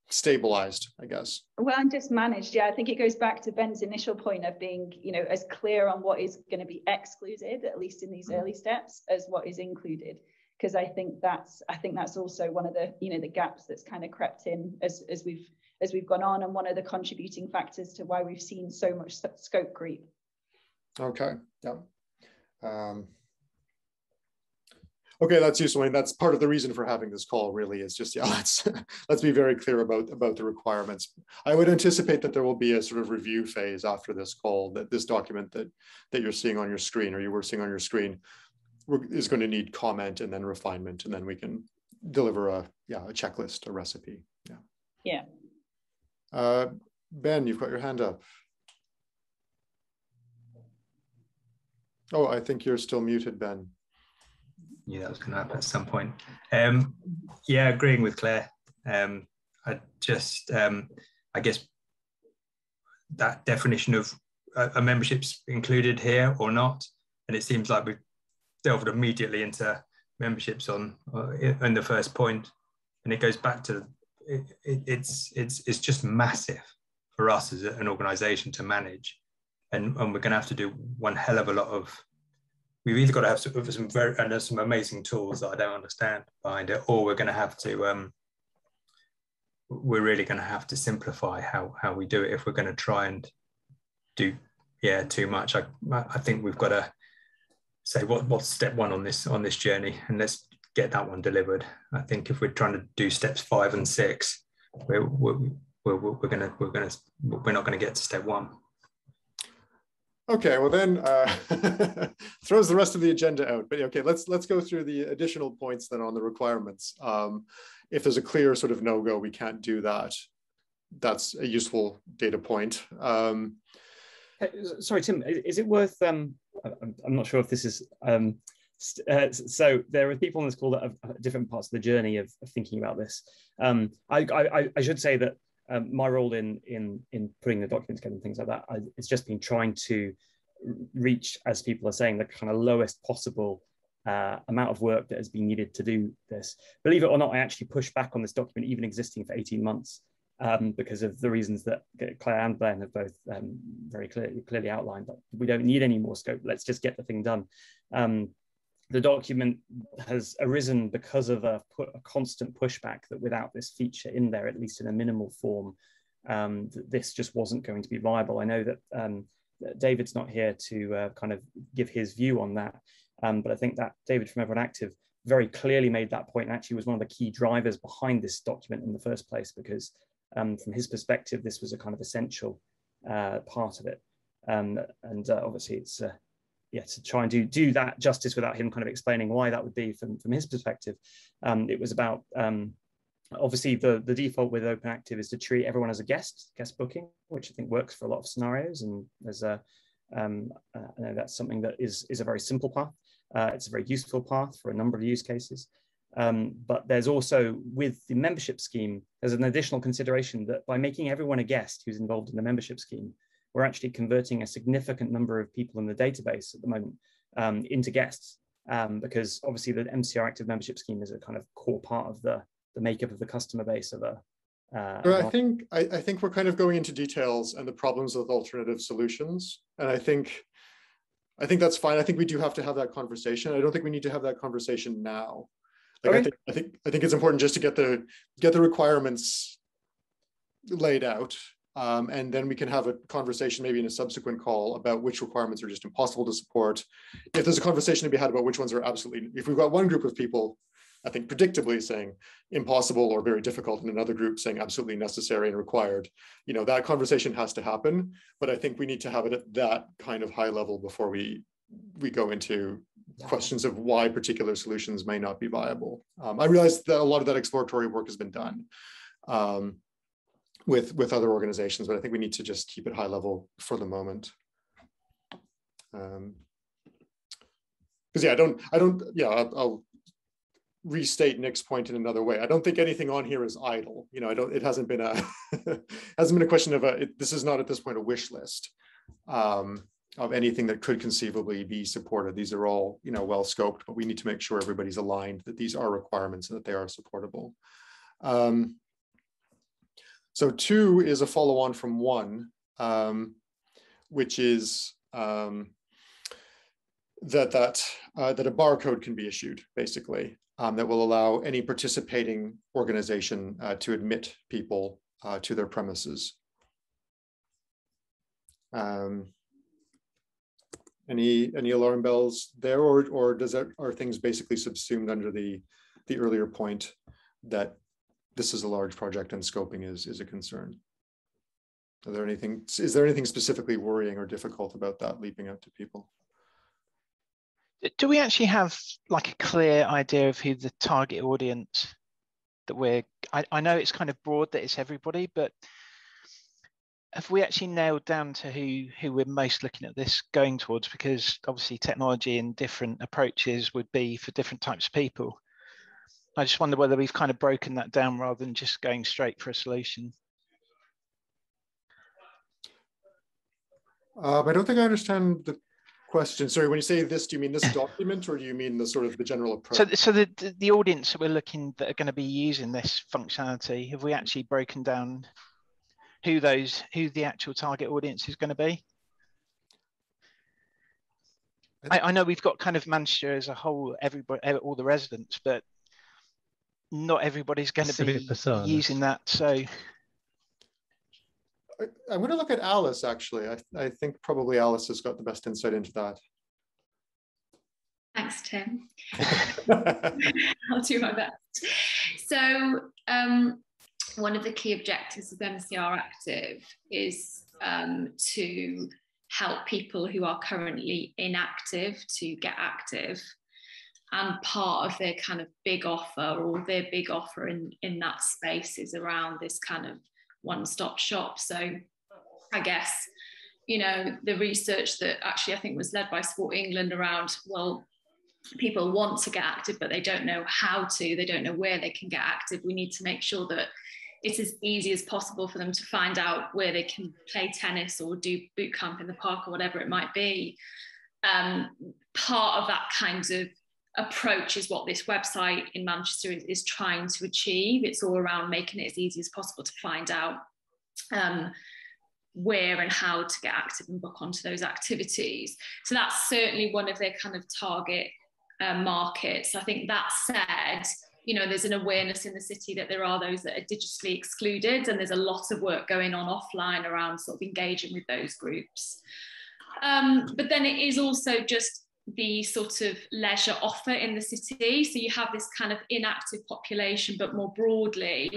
stabilized, I guess. Well, and just managed. Yeah, I think it goes back to Ben's initial point of being, you know, as clear on what is going to be excluded, at least in these mm-hmm. early steps, as what is included. Because I think that's, I think that's also one of the, you know, the gaps that's kind of crept in as as we've as we've gone on, and one of the contributing factors to why we've seen so much scope creep. Okay. Yeah. Um... Okay, that's useful. I mean, that's part of the reason for having this call, really, is just, yeah, let's, let's be very clear about, about the requirements. I would anticipate that there will be a sort of review phase after this call, that this document that, that you're seeing on your screen, or you were seeing on your screen, is going to need comment and then refinement, and then we can deliver a, yeah, a checklist, a recipe. Yeah. Yeah. Uh, Ben, you've got your hand up. Oh, I think you're still muted, Ben. Knew that was going to happen at some point. Um, yeah, agreeing with Claire. Um, I just, um, I guess that definition of uh, are memberships included here or not, and it seems like we've delved immediately into memberships on uh, in the first point, and it goes back to it, it, it's it's it's just massive for us as an organisation to manage, and and we're going to have to do one hell of a lot of. We've either got to have some, some very, and there's some amazing tools that I don't understand behind it, or we're going to have to, um, we're really going to have to simplify how, how we do it if we're going to try and do, yeah, too much. I, I think we've got to say, what, what's step one on this, on this journey, and let's get that one delivered. I think if we're trying to do steps five and six, we're, we're, we're, we're going to, we're going to, we're not going to get to step one. Okay, well then, uh, throws the rest of the agenda out. But okay, let's let's go through the additional points then on the requirements. Um, if there's a clear sort of no-go, we can't do that. That's a useful data point. Um, hey, sorry, Tim, is it worth? Um, I'm, I'm not sure if this is um, Uh, so there are people on this call that have different parts of the journey of, of thinking about this. Um, I, I, I should say that um, my role in, in, in putting the documents together and things like that, I, it's just been trying to reach, as people are saying, the kind of lowest possible uh, amount of work that has been needed to do this. Believe it or not, I actually pushed back on this document even existing for eighteen months um, because of the reasons that Claire and Blaine have both um, very clearly, clearly outlined. But we don't need any more scope. Let's just get the thing done. Um, The document has arisen because of a, a constant pushback that without this feature in there, at least in a minimal form, um, this just wasn't going to be viable. I know that um, David's not here to uh, kind of give his view on that, um, but I think that David from Everyone Active very clearly made that point and actually was one of the key drivers behind this document in the first place, because um, from his perspective, this was a kind of essential uh, part of it. Um, and uh, obviously it's uh, Yeah, to try and do, do that justice without him kind of explaining why that would be from, from his perspective. Um, it was about, um, obviously the, the default with Open Active is to treat everyone as a guest, guest booking, which I think works for a lot of scenarios. And there's a, um, uh, I know that's something that is, is a very simple path. Uh, it's a very useful path for a number of use cases. Um, but there's also, with the membership scheme, there's an additional consideration that by making everyone a guest who's involved in the membership scheme, we're actually converting a significant number of people in the database at the moment um, into guests, um, because obviously the M C R Active membership scheme is a kind of core part of the, the makeup of the customer base of a. Uh, well, I think I, I think we're kind of going into details and the problems with alternative solutions, and I think I think that's fine. I think we do have to have that conversation. I don't think we need to have that conversation now. Like, okay. I think I think I think it's important just to get the get the requirements laid out. Um, and then we can have a conversation maybe in a subsequent call about which requirements are just impossible to support. If there's a conversation to be had about which ones are absolutely, if we've got one group of people, I think predictably saying impossible or very difficult and another group saying absolutely necessary and required, you know, that conversation has to happen. But I think we need to have it at that kind of high level before we, we go into questions of why particular solutions may not be viable. Um, I realize that a lot of that exploratory work has been done. Um, with with other organizations, but I think we need to just keep it high level for the moment. Um, because yeah, I don't, I don't, yeah, I'll, I'll restate Nick's point in another way. I don't think anything on here is idle. You know, I don't, it hasn't been a, hasn't been a question of a, it, this is not at this point a wish list um, of anything that could conceivably be supported. These are all, you know, well scoped, but we need to make sure everybody's aligned that these are requirements and that they are supportable. Um, So two is a follow on from one, um, which is um, that that uh, that a barcode can be issued, basically, um, that will allow any participating organization uh, to admit people uh, to their premises. Um, any any alarm bells there, or or does that, are things basically subsumed under the the earlier point that this is a large project and scoping is, is a concern? Are there anything, is there anything specifically worrying or difficult about that leaping out to people? Do we actually have like a clear idea of who the target audience that we're, I, I know it's kind of broad that it's everybody, but have we actually nailed down to who, who we're most looking at this going towards? Because obviously technology and different approaches would be for different types of people. I just wonder whether we've kind of broken that down rather than just going straight for a solution. Um, I don't think I understand the question. Sorry, when you say this, do you mean this document or do you mean the sort of the general approach? So, so the, the audience that we're looking that are going to be using this functionality, have we actually broken down who those, who the actual target audience is going to be? I, I know we've got kind of Manchester as a whole, everybody, all the residents, but not everybody's going to be personas. Using that. So I, I'm going to look at Alice, actually. I, I think probably Alice has got the best insight into that. Thanks, Tim. I'll do my best. So um, one of the key objectives of M C R Active is um, to help people who are currently inactive to get active. And part of their kind of big offer, or their big offer in, in that space, is around this kind of one-stop shop. So I guess, you know, the research that actually I think was led by Sport England around, well, people want to get active, but they don't know how to, they don't know where they can get active. We need to make sure that it's as easy as possible for them to find out where they can play tennis or do boot camp in the park or whatever it might be. Um, part of that kind of approach is what this website in Manchester is, is trying to achieve. It's all around making it as easy as possible to find out um, where and how to get active and book onto those activities. So that's certainly one of their kind of target uh, markets. I think that said, you know, there's an awareness in the city that there are those that are digitally excluded, and there's a lot of work going on offline around sort of engaging with those groups. Um, but then it is also just the sort of leisure offer in the city. So you have this kind of inactive population, but more broadly,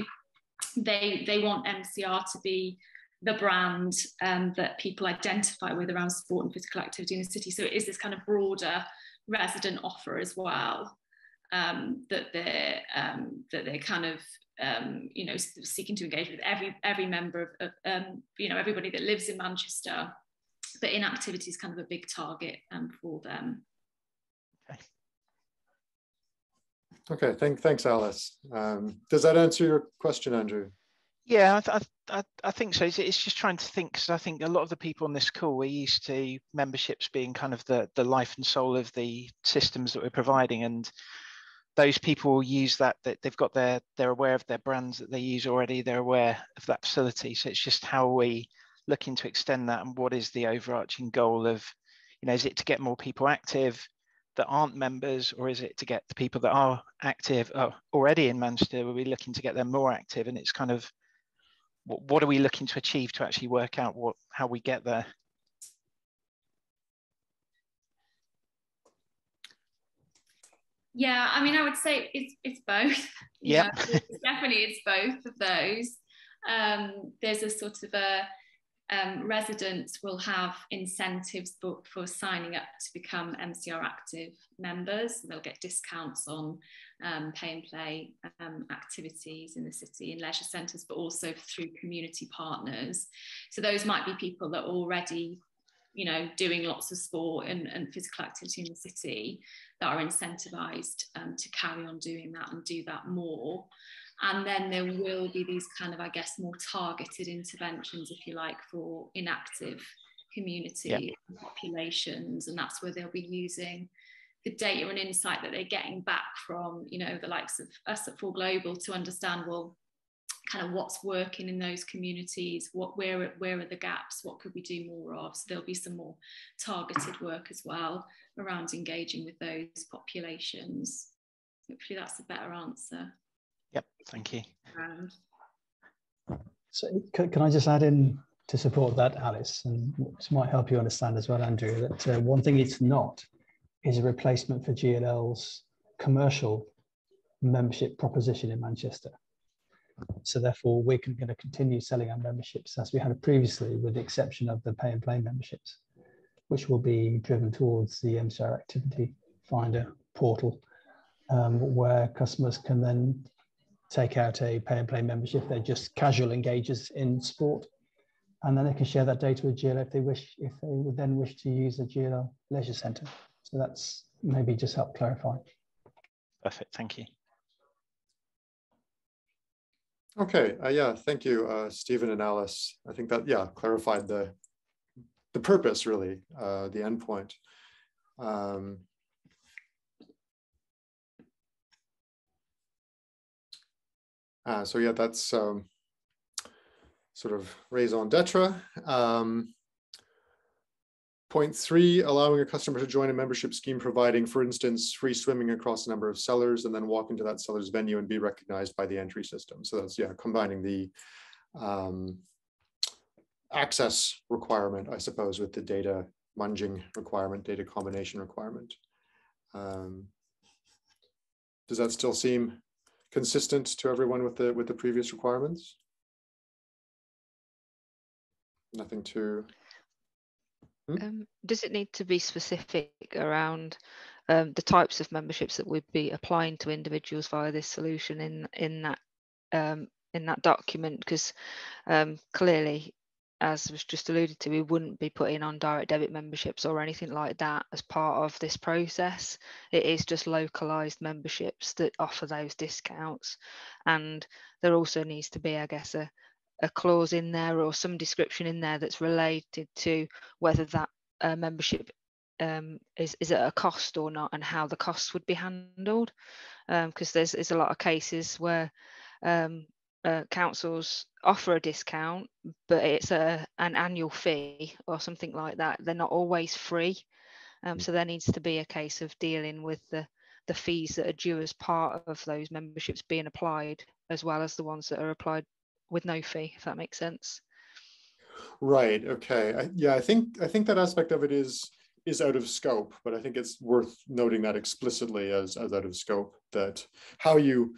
they, they want M C R to be the brand um, that people identify with around sport and physical activity in the city. So it is this kind of broader resident offer as well. Um, that they're um, that they're kind of um, you know, seeking to engage with every every member of, of um, you know, everybody that lives in Manchester, but inactivity is kind of a big target um, for them. Okay. Okay. Thank, thanks, Alice. Um, does that answer your question, Andrew? Yeah, I I, I think so. It's, it's just trying to think, because I think a lot of the people on this call, we're used to memberships being kind of the the life and soul of the systems that we're providing, and those people use that, that they've got their, they're aware of their brands that they use already, they're aware of that facility. So it's just how are we looking to extend that, and what is the overarching goal of, you know, is it to get more people active that aren't members, or is it to get the people that are active oh, already in Manchester, are we looking to get them more active? And it's kind of, what, what are we looking to achieve to actually work out what, how we get there? Yeah, I mean, I would say it's it's both. Yeah, it's definitely it's both of those. Um, there's a sort of a um, residents will have incentives booked for signing up to become M C R Active members. They'll get discounts on um, pay and play um, activities in the city and leisure centres, but also through community partners. So those might be people that are already, you know, doing lots of sport and, and physical activity in the city, that are incentivized um, to carry on doing that and do that more. And then there will be these kind of, I guess, more targeted interventions, if you like, for inactive community yeah. and populations. And that's where they'll be using the data and insight that they're getting back from, you know, the likes of us at Four Global to understand, well, kind of what's working in those communities, what where where are the gaps, what could we do more of? So there'll be some more targeted work as well around engaging with those populations. Hopefully that's a better answer. Yep, thank you. Um, so can, can I just add in to support that, Alice, and which might help you understand as well, Andrew, that uh, one thing it's not is a replacement for G L L's commercial membership proposition in Manchester. So therefore, we're going to continue selling our memberships as we had previously, with the exception of the pay and play memberships, which will be driven towards the M C R Activity Finder portal, um, where customers can then take out a pay and play membership. They're just casual engagers in sport, and then they can share that data with G L L if they wish, if they would then wish to use a G L L leisure centre. So that's maybe just help clarify. Perfect, thank you. Okay, uh, yeah, thank you, uh, Stephen and Alice. I think that, yeah, clarified the, the purpose, really, uh, the end point. Um, uh, so yeah, that's um, sort of raison d'etre. Um, point three, allowing a customer to join a membership scheme, providing, for instance, free swimming across a number of cellars, and then walk into that cellar's venue and be recognized by the entry system. So that's, yeah, combining the um, access requirement, I suppose, with the data munging requirement, data combination requirement. Um, does that still seem consistent to everyone with the, with the previous requirements? Nothing to... Um, does it need to be specific around um, the types of memberships that would be applying to individuals via this solution in in that um, in that document? Because um, clearly as was just alluded to, we wouldn't be putting on direct debit memberships or anything like that as part of this process. It is just localised memberships that offer those discounts. And there also needs to be, I guess, a, a clause in there or some description in there that's related to whether that uh, membership um, is, is at a cost or not, and how the costs would be handled. Because um, there's, there's a lot of cases where um, Uh, councils offer a discount, but it's a an annual fee or something like that. They're not always free, um, so there needs to be a case of dealing with the the fees that are due as part of those memberships being applied, as well as the ones that are applied with no fee, if that makes sense. Right. Okay. I, yeah. I think I think that aspect of it is is out of scope, but I think it's worth noting that explicitly as as out of scope, that how you.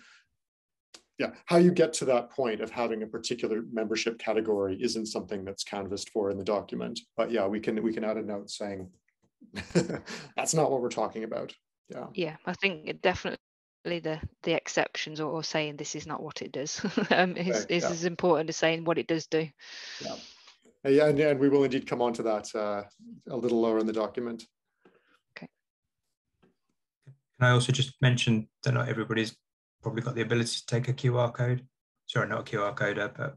Yeah, how you get to that point of having a particular membership category isn't something that's canvassed for in the document. But yeah, we can we can add a note saying that's not what we're talking about. Yeah, yeah, I think definitely the the exceptions or, or saying this is not what it does um, is right, is yeah. as important as saying what it does do. Yeah, yeah, and, and we will indeed come on to that uh, a little lower in the document. Okay. Can I also just mention that not everybody's probably got the ability to take a Q R code. Sorry, not a Q R code, uh, but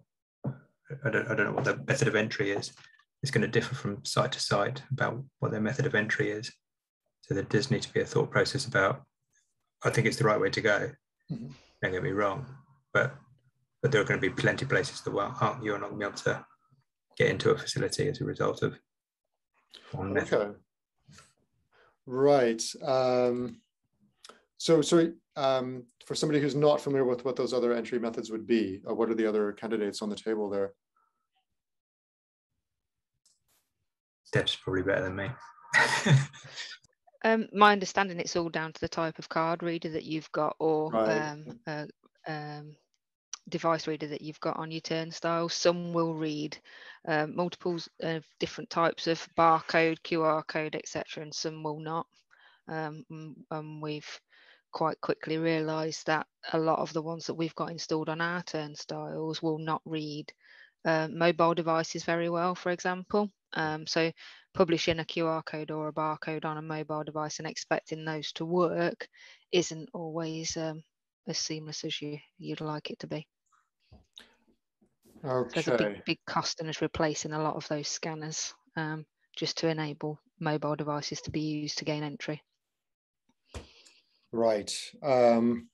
I don't, I don't know what the method of entry is. It's going to differ from site to site about what their method of entry is. So there does need to be a thought process about, I think it's the right way to go. Mm-hmm. Don't get me wrong, but but there are going to be plenty of places that well, aren't you're not going to be able to get into a facility as a result of one method. Okay. Right. Um... So, sorry, um, for somebody who's not familiar with what those other entry methods would be, uh, what are the other candidates on the table there? Steph's probably better than me. um, my understanding, it's all down to the type of card reader that you've got, or right. um, uh, um, device reader that you've got on your turnstile. Some will read uh, multiples of different types of barcode, Q R code, et cetera, and some will not. Um, and we've quite quickly realised that a lot of the ones that we've got installed on our turnstiles will not read uh, mobile devices very well, for example. Um, so publishing a Q R code or a barcode on a mobile device and expecting those to work isn't always um, as seamless as you, you'd like it to be. Okay. So there's a big, big cost in us replacing a lot of those scanners um, just to enable mobile devices to be used to gain entry. Right. Um,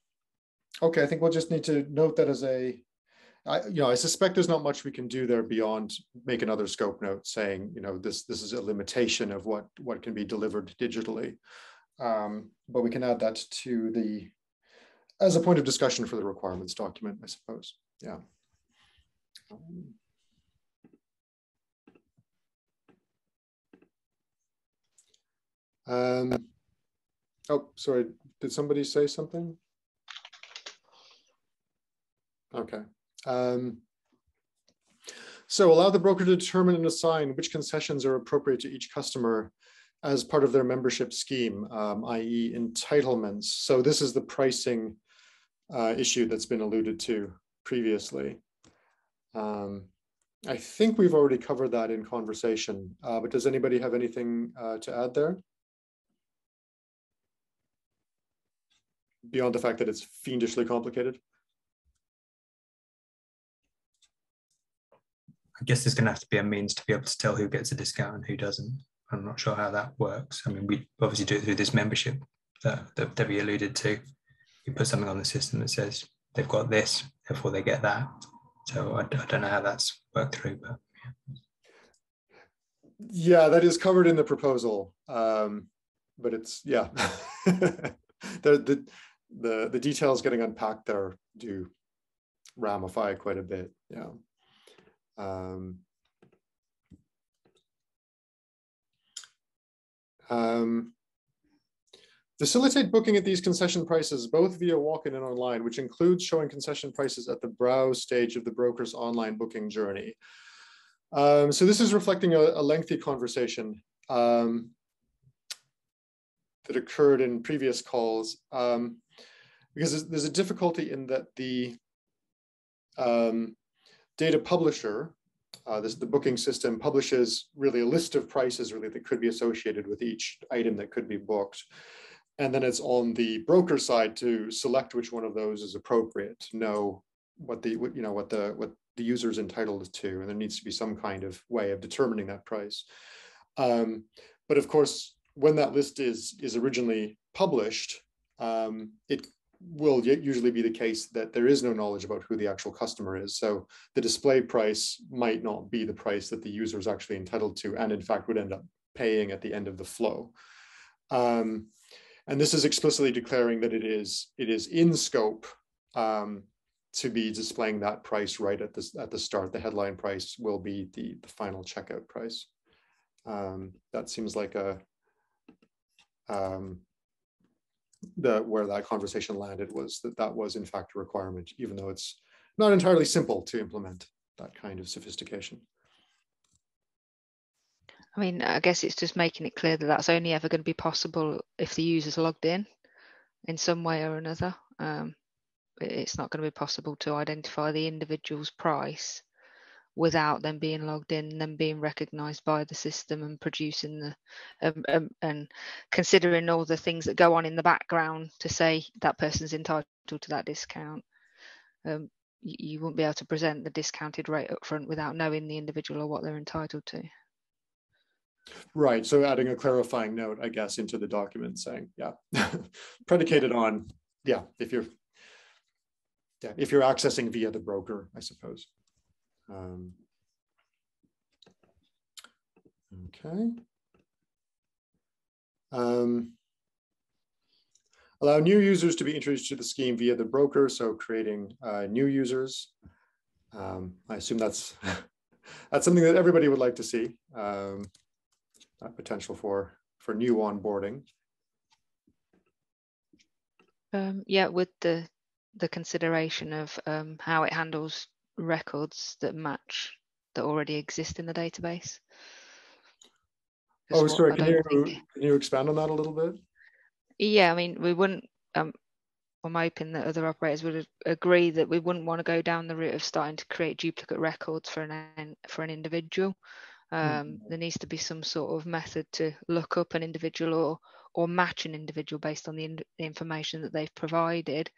okay, I think we'll just need to note that as a, I, you know, I suspect there's not much we can do there beyond make another scope note saying, you know, this this is a limitation of what what can be delivered digitally, um, but we can add that to the as a point of discussion for the requirements document, I suppose. Yeah. Um, um Oh, sorry, did somebody say something? Okay. Um, so allow the broker to determine and assign which concessions are appropriate to each customer as part of their membership scheme, um, that is entitlements. So this is the pricing uh, issue that's been alluded to previously. Um, I think we've already covered that in conversation, uh, but does anybody have anything uh, to add there? Beyond the fact that it's fiendishly complicated? I guess there's going to have to be a means to be able to tell who gets a discount and who doesn't. I'm not sure how that works. I mean, we obviously do it through this membership that, that Debbie alluded to. You put something on the system that says they've got this, therefore they get that. So I, I don't know how that's worked through, but yeah. Yeah, that is covered in the proposal, um, but it's, yeah. the, the, The, the details getting unpacked there do ramify quite a bit, yeah. Um, um, facilitate booking at these concession prices, both via walk-in and online, which includes showing concession prices at the browse stage of the broker's online booking journey. Um, so this is reflecting a, a lengthy conversation um, that occurred in previous calls. Um, Because there's a difficulty in that the um, data publisher Uh, this, the booking system publishes really a list of prices really that could be associated with each item that could be booked. And then it's on the broker side to select which one of those is appropriate, to know what the, what, you know, what the, what the user is entitled to. And there needs to be some kind of way of determining that price. Um, but of course, when that list is, is originally published, um, it will usually be the case that there is no knowledge about who the actual customer is. So the display price might not be the price that the user is actually entitled to, and in fact would end up paying at the end of the flow. Um, and this is explicitly declaring that it is, it is in scope um, to be displaying that price right at the, at the start. The headline price will be the, the final checkout price. Um, that seems like a, um, the, where that conversation landed was that that was in fact a requirement, even though it's not entirely simple to implement that kind of sophistication. I mean, I guess it's just making it clear that that's only ever going to be possible if the user's logged in in some way or another. Um, it's not going to be possible to identify the individual's price without them being logged in and them being recognised by the system and producing the um, um, and considering all the things that go on in the background to say that person's entitled to that discount. Um, you, you wouldn't be able to present the discounted rate up front without knowing the individual or what they're entitled to. Right, so adding a clarifying note, I guess, into the document saying, yeah, predicated on, yeah, if you're, yeah, if you're accessing via the broker, I suppose. Um, okay. Um, allow new users to be introduced to the scheme via the broker, so creating uh, new users. Um, I assume that's that's something that everybody would like to see. Um, that potential for for new onboarding. Um, yeah, with the the consideration of um, how it handles records that match that already exist in the database. Oh, sorry, can you, think... can you expand on that a little bit? Yeah, I mean, we wouldn't, um, I'm hoping that other operators would agree that we wouldn't want to go down the route of starting to create duplicate records for an, for an individual. Um, mm-hmm. There needs to be some sort of method to look up an individual or, or match an individual based on the, in the information that they've provided.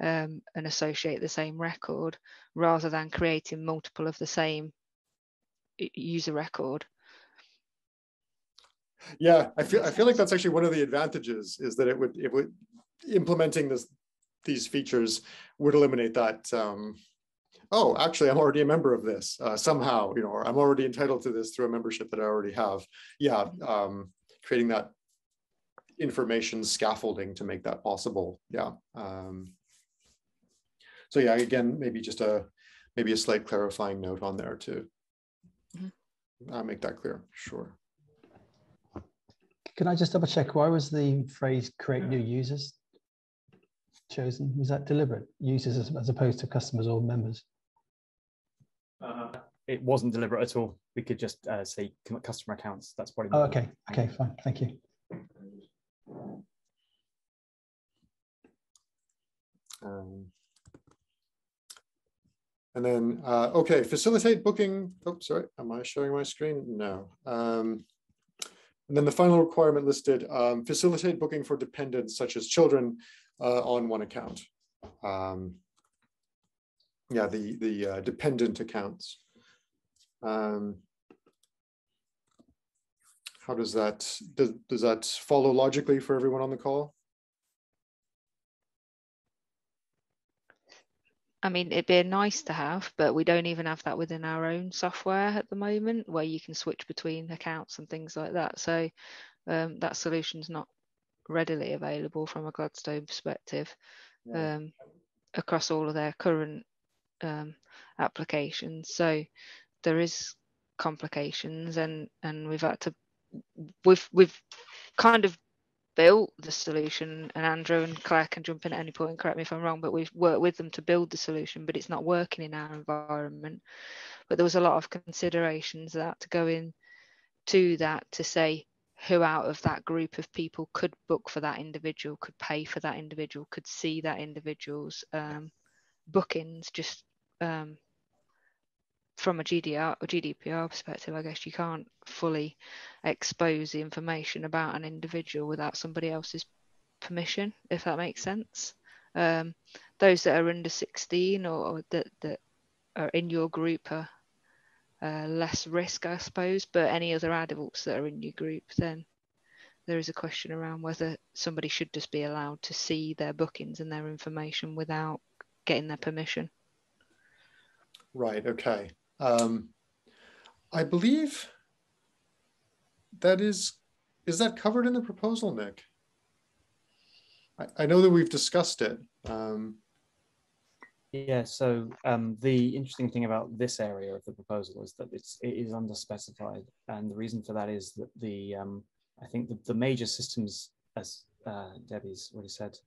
Um, and associate the same record rather than creating multiple of the same user record. Yeah, I feel I feel like that's actually one of the advantages, is that it would it would implementing this these features would eliminate that. Um, oh, actually, I'm already a member of this uh, somehow, you know, or I'm already entitled to this through a membership that I already have. Yeah, um, creating that information scaffolding to make that possible. Yeah. Um, So yeah, again, maybe just a maybe a slight clarifying note on there to uh, make that clear. Sure. Can I just double check? Why was the phrase "create new users" chosen? Was that deliberate? Users as, as opposed to customers or members? Uh, it wasn't deliberate at all. We could just uh, say customer accounts. That's probably. Oh, okay. Okay. Fine. Thank you. Um, And then, uh, okay, facilitate booking. Oh, sorry, am I showing my screen? No. Um, and then the final requirement listed, um, facilitate booking for dependents such as children uh, on one account. Um, yeah, the, the uh, dependent accounts. Um, how does that, does, does that follow logically for everyone on the call? I mean, it'd be nice to have, but we don't even have that within our own software at the moment, where you can switch between accounts and things like that. So um, that solution's not readily available from a Gladstone perspective um, across all of their current um, applications. So there is complications, and and we've had to we've we've kind of built the solution, and Andrew and Claire can jump in at any point and correct me if I'm wrong, but we've worked with them to build the solution, but it's not working in our environment. But there was a lot of considerations that to go in to that to say who out of that group of people could book for that individual, could pay for that individual, could see that individual's um, bookings, just um, from a G D R or G D P R perspective, I guess you can't fully expose the information about an individual without somebody else's permission, if that makes sense. Um, those that are under sixteen or, or that, that are in your group are uh, less risk, I suppose, but any other adults that are in your group, then there is a question around whether somebody should just be allowed to see their bookings and their information without getting their permission. Right, okay. Um, I believe that is, is that covered in the proposal, Nick? I, I know that we've discussed it. Um, yeah, so um, the interesting thing about this area of the proposal is that it's, it is underspecified. And the reason for that is that the, um, I think the, the major systems, as uh, Debbie's already said,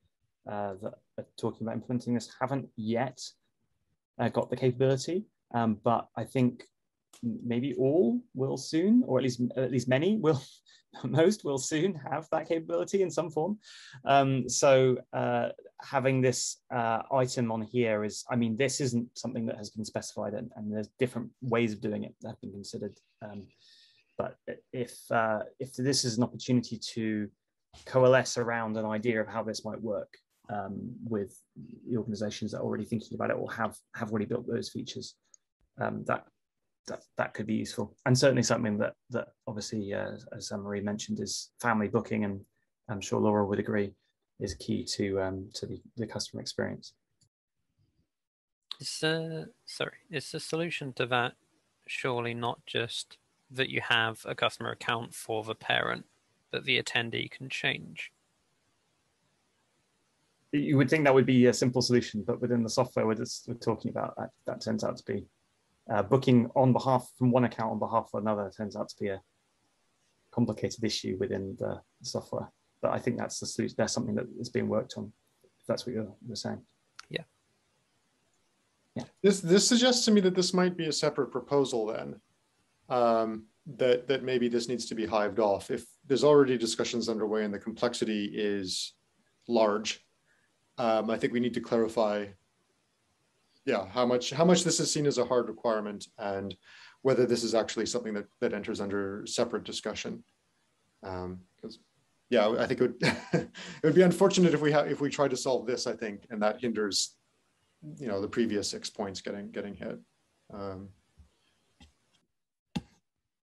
uh, that are talking about implementing this haven't yet Uh, got the capability, um, but I think maybe all will soon, or at least at least many will, most will soon have that capability in some form. Um, so uh, having this uh, item on here is, I mean, this isn't something that has been specified, and, and there's different ways of doing it that have been considered. Um, but if uh, if this is an opportunity to coalesce around an idea of how this might work, Um, with the organisations that are already thinking about it or have have already built those features, um, that that that could be useful, and certainly something that that obviously, uh, as Anne-Marie mentioned, is family booking, and I'm sure Laura would agree is key to um, to the, the customer experience. It's uh, sorry, it's a solution to that. Surely not just that you have a customer account for the parent, that the attendee can change. You would think that would be a simple solution, but within the software we're, just, we're talking about, that, that turns out to be uh, booking on behalf from one account on behalf of another turns out to be a complicated issue within the software. But I think that's the solution. That's something that is being worked on. If that's what you're, you're saying. Yeah. Yeah. This this suggests to me that this might be a separate proposal then. Um, that that maybe this needs to be hived off. If there's already discussions underway and the complexity is large. Um, I think we need to clarify, yeah, how much how much this is seen as a hard requirement, and whether this is actually something that that enters under separate discussion. Um, because, yeah, I think it would it would be unfortunate if we ha if we tried to solve this, I think, and that hinders, you know, the previous six points getting getting hit. Um,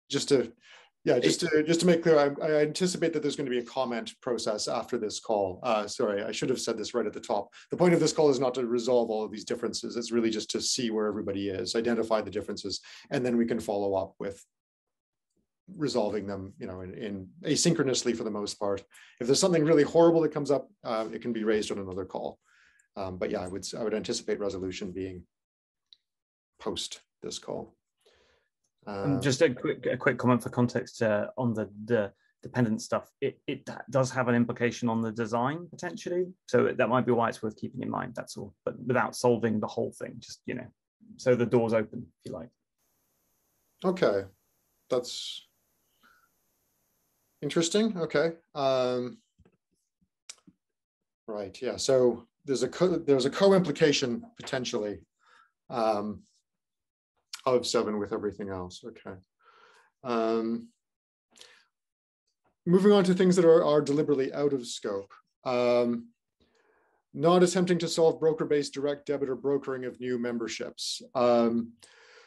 just to. Yeah, just to just to make clear, I, I anticipate that there's going to be a comment process after this call. Uh, sorry, I should have said this right at the top. The point of this call is not to resolve all of these differences. It's really just to see where everybody is, identify the differences, and then we can follow up with resolving them, you know, in, in asynchronously for the most part. If there's something really horrible that comes up, uh, it can be raised on another call. Um, but yeah, I would I would anticipate resolution being post this call. Um, just a quick, a quick comment for context uh, on the, the dependent stuff. It, it does have an implication on the design potentially, so that might be why it's worth keeping in mind. That's all, but without solving the whole thing. Just you know, so the door's open if you like. Okay, that's interesting. Okay, um, right. Yeah. So there's a co there's a co-implication potentially. Um, Of seven with everything else. Okay. Um, moving on to things that are, are deliberately out of scope. Um, not attempting to solve broker-based direct debit or brokering of new memberships. Um,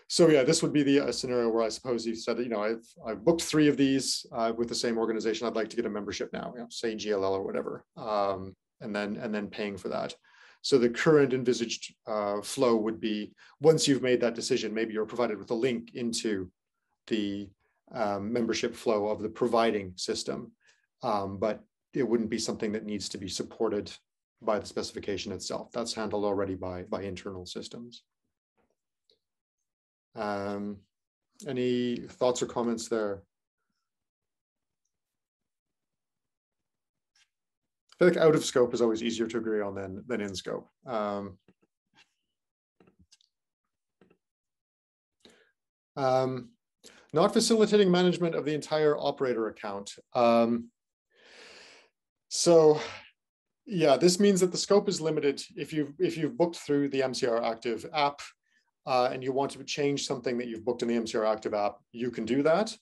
so yeah, this would be the uh, scenario where I suppose you said, you know, I've, I've booked three of these uh, with the same organization. I'd like to get a membership now, you know, say G L L or whatever, um, and then and then paying for that. So the current envisaged uh, flow would be, once you've made that decision, maybe you're provided with a link into the um, membership flow of the providing system, um, but it wouldn't be something that needs to be supported by the specification itself. That's handled already by, by internal systems. Um, any thoughts or comments there? I feel like out of scope is always easier to agree on than, than in scope. Um, um, not facilitating management of the entire operator account. Um, so yeah, this means that the scope is limited. If you've, if you've booked through the M C R Active app, uh, and you want to change something that you've booked in the M C R Active app, you can do that.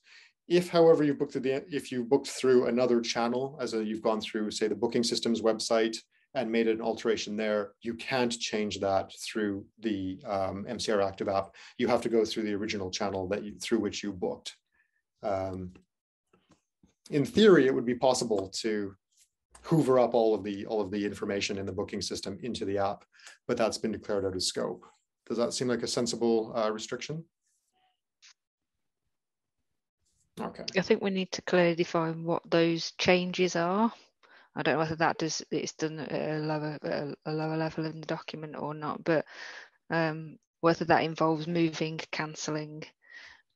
If, however, you booked the if you booked through another channel, as a, you've gone through, say, the booking system's website and made an alteration there, you can't change that through the um, M C R Active app. You have to go through the original channel that you, through which you booked. Um, in theory, it would be possible to hoover up all of the all of the information in the booking system into the app, but that's been declared out of scope. Does that seem like a sensible uh, restriction? Okay. I think we need to clearly define what those changes are. I don't know whether that does it's done at a lower at a lower level in the document or not, but um, whether that involves moving, cancelling,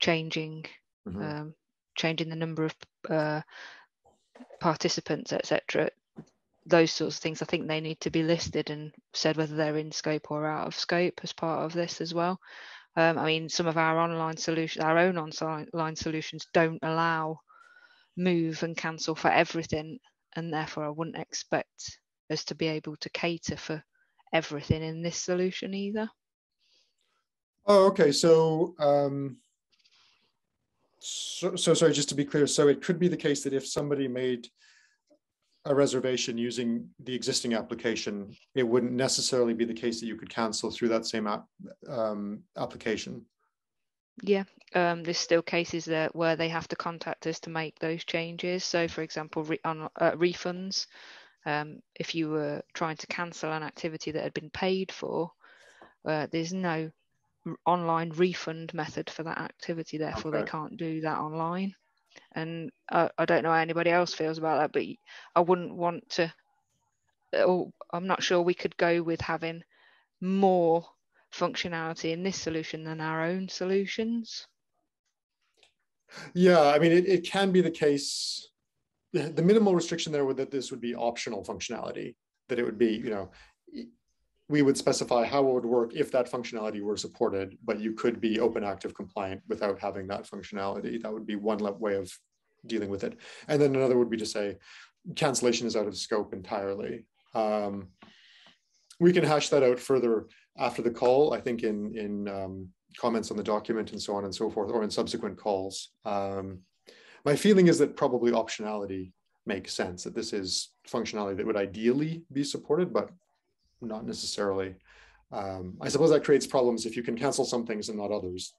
changing, mm-hmm. um, changing the number of uh, participants, et cetera. Those sorts of things, I think they need to be listed and said whether they're in scope or out of scope as part of this as well. Um, I mean, some of our online solutions, our own online solutions, don't allow move and cancel for everything, and therefore I wouldn't expect us to be able to cater for everything in this solution either. Oh, okay. So, um, so, so sorry, just to be clear, so it could be the case that if somebody made a reservation using the existing application, it wouldn't necessarily be the case that you could cancel through that same app, um, application. Yeah, um, there's still cases that where they have to contact us to make those changes. So, for example, re on, uh, refunds. Um, if you were trying to cancel an activity that had been paid for, uh, there's no online refund method for that activity. Therefore, okay. They can't do that online. And I, I don't know how anybody else feels about that, but I wouldn't want to, or I'm not sure we could go with having more functionality in this solution than our own solutions. Yeah, I mean, it, it can be the case. The minimal restriction there would that this would be optional functionality, that it would be, you know, we would specify how it would work if that functionality were supported, but you could be Open Active compliant without having that functionality. That would be one way of dealing with it. And then another would be to say, cancellation is out of scope entirely. Um, we can hash that out further after the call, I think in, in um, comments on the document and so on and so forth, or in subsequent calls. Um, my feeling is that probably optionality makes sense, that this is functionality that would ideally be supported, but not necessarily. Um, I suppose that creates problems if you can cancel some things and not others.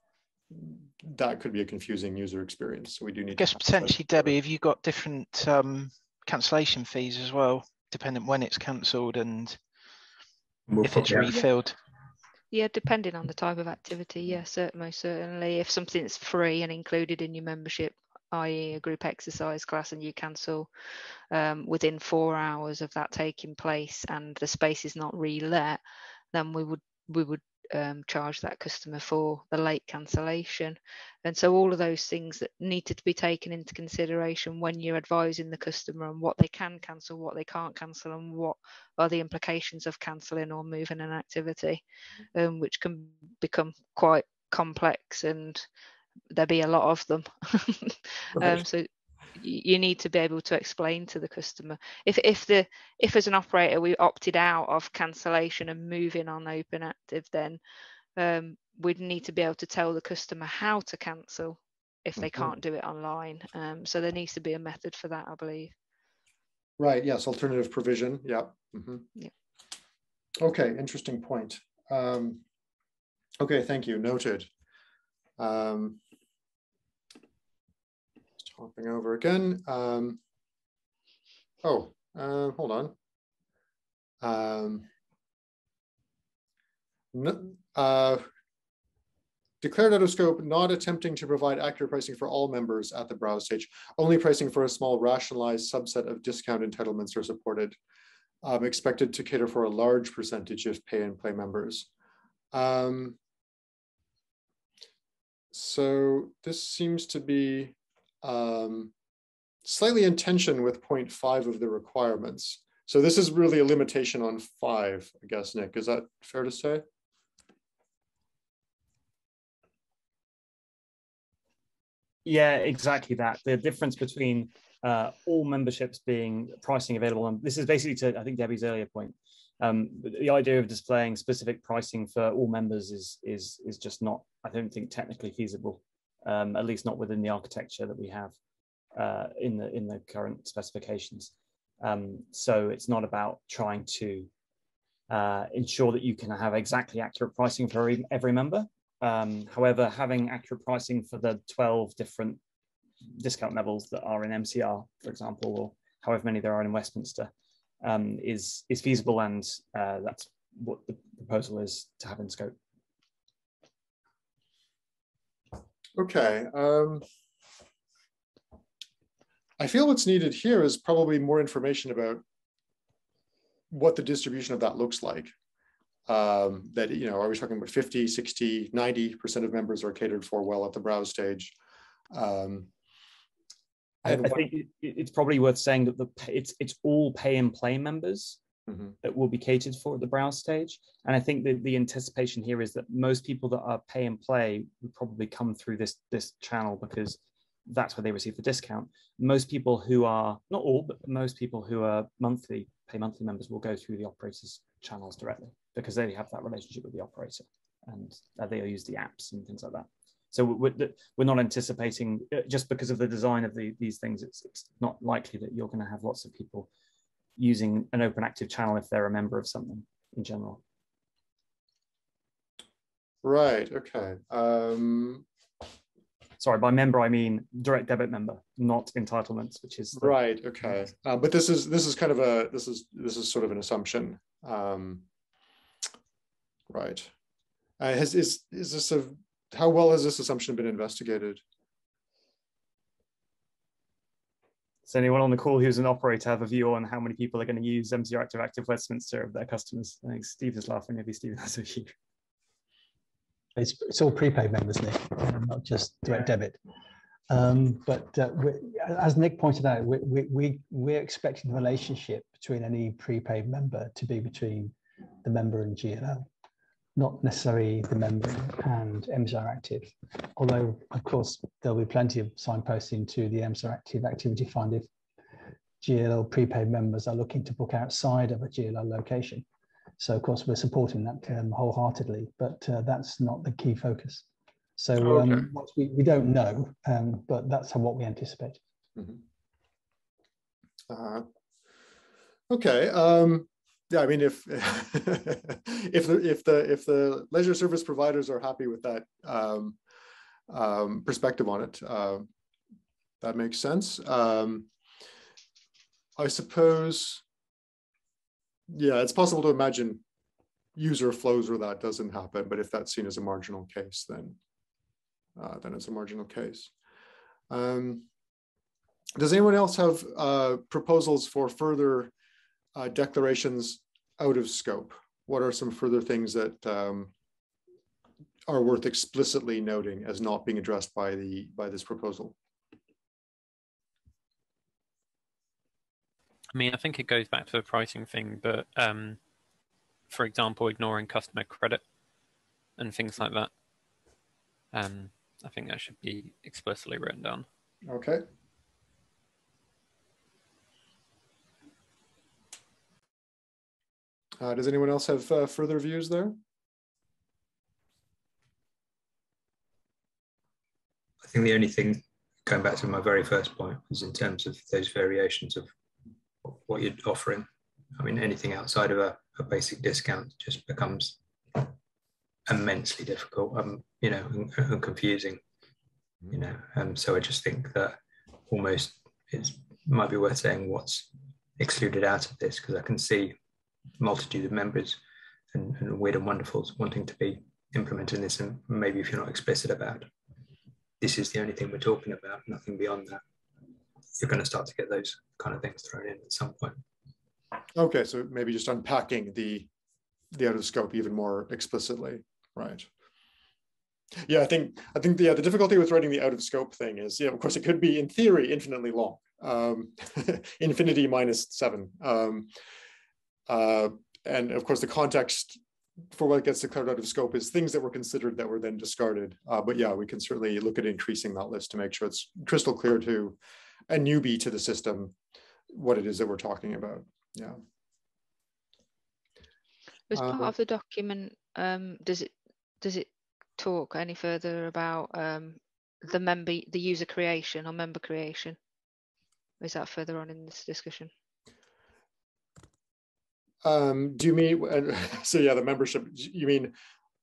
That could be a confusing user experience. So we do need. I guess to potentially, Debbie, have you got different um, cancellation fees as well, depending when it's cancelled and we'll if it's yeah. refilled? Yeah, depending on the type of activity. Yeah, certainly, most certainly. If something's free and included in your membership, that is a group exercise class, and you cancel um, within four hours of that taking place and the space is not relet, then we would we would um, charge that customer for the late cancellation. And so all of those things that needed to be taken into consideration when you're advising the customer on what they can cancel, what they can't cancel, and what are the implications of cancelling or moving an activity, um, which can become quite complex and there be a lot of them. Right. um, so you need to be able to explain to the customer if if the if as an operator we opted out of cancellation and moving on Open Active, then um, we'd need to be able to tell the customer how to cancel if they mm-hmm. can't do it online. Um, so there needs to be a method for that, I believe. Right. Yes. Alternative provision. Yeah. Mm-hmm. Yeah. Okay. Interesting point. Um, okay. Thank you. Noted. Um, hopping over again. Um, oh, uh, hold on. Um, no, uh, declared out of scope, not attempting to provide accurate pricing for all members at the browse stage. Only pricing for a small rationalized subset of discount entitlements are supported. Um, expected to cater for a large percentage of pay and play members. Um, So this seems to be um, slightly in tension with point five of the requirements. So this is really a limitation on five, I guess, Nick. Is that fair to say? Yeah, exactly that. The difference between uh, all memberships being pricing available, and this is basically to, I think, Debbie's earlier point. Um, but the idea of displaying specific pricing for all members is is is just not, I don't think, technically feasible, um, at least not within the architecture that we have uh, in the in the current specifications. Um, so it's not about trying to uh, ensure that you can have exactly accurate pricing for every, every member. Um, however, having accurate pricing for the twelve different discount levels that are in M C R, for example, or however many there are in Westminster, um, is, is feasible, and uh, that's what the proposal is to have in scope. Okay. Um... I feel what's needed here is probably more information about what the distribution of that looks like. Um, that, you know, are we talking about fifty, sixty, ninety percent of members are catered for well at the browse stage? Um, and I, I think it, it's probably worth saying that the it's, it's all pay and play members mm-hmm. that will be catered for at the browse stage. And I think that the anticipation here is that most people that are pay and play would probably come through this, this channel, because that's where they receive the discount. Most people who are, not all, but most people who are monthly, pay monthly members will go through the operator's channels directly, because they have that relationship with the operator, and they'll use the apps and things like that. So we're, we're not anticipating, just because of the design of the, these things, it's, it's not likely that you're going to have lots of people using an Open Active channel if they're a member of something in general. Right, okay. Um... Sorry, by member I mean direct debit member, not entitlements, which is the, right. Okay, uh, but this is this is kind of a this is this is sort of an assumption, um, right? Uh, has is is this a how well has this assumption been investigated? Does anyone on the call who's an operator have a view on how many people are going to use M C R Active Active Westminster of their customers? I think Steve is laughing. Maybe Steve has a view. It's, it's all prepaid members, Nick, not just direct debit. Um, but uh, as Nick pointed out, we, we, we, we're expecting the relationship between any prepaid member to be between the member and G L L, not necessarily the member and M C R Active. Although, of course, there'll be plenty of signposting to the M C R Active Activity Fund if G L L prepaid members are looking to book outside of a G L L location. So, of course, we're supporting that um, wholeheartedly, but uh, that's not the key focus. So um, okay. we, we don't know, um, but that's what we anticipate. Mm-hmm. uh, okay. Um, yeah, I mean, if if the if the if the leisure service providers are happy with that um, um, perspective on it, uh, that makes sense. Um, I suppose. Yeah, it's possible to imagine user flows where that doesn't happen, but if that's seen as a marginal case, then uh, then it's a marginal case. Um, does anyone else have uh, proposals for further uh, declarations out of scope? What are some further things that um, are worth explicitly noting as not being addressed by the by this proposal? I mean, I think it goes back to the pricing thing, but um, for example, ignoring customer credit and things like that. Um, I think that should be explicitly written down. Okay. Uh, does anyone else have uh, further views there? I think the only thing, going back to my very first point, is in terms of those variations of what you're offering. I mean, anything outside of a, a basic discount just becomes immensely difficult, um, you know, and, and confusing, you know. Um, so I just think that almost it might be worth saying what's excluded out of this, because I can see a multitude of members and, and weird and wonderfuls wanting to be implementing this, and maybe if you're not explicit about this is the only thing we're talking about, nothing beyond that, you're going to start to get those kind of things thrown in at some point. Okay, so maybe just unpacking the the out of scope even more explicitly, right? Yeah, I think I think the, yeah, the difficulty with writing the out of scope thing is, yeah, of course, it could be in theory infinitely long, um, infinity minus seven, um, uh, and of course the context for what gets declared out of scope is things that were considered that were then discarded. Uh, but yeah, we can certainly look at increasing that list to make sure it's crystal clear to a newbie to the system what it is that we're talking about. Yeah. Was part uh, of the document, um, does it does it talk any further about um, the member, the user creation or member creation? Or is that further on in this discussion? Um, do you mean, so yeah, the membership, you mean,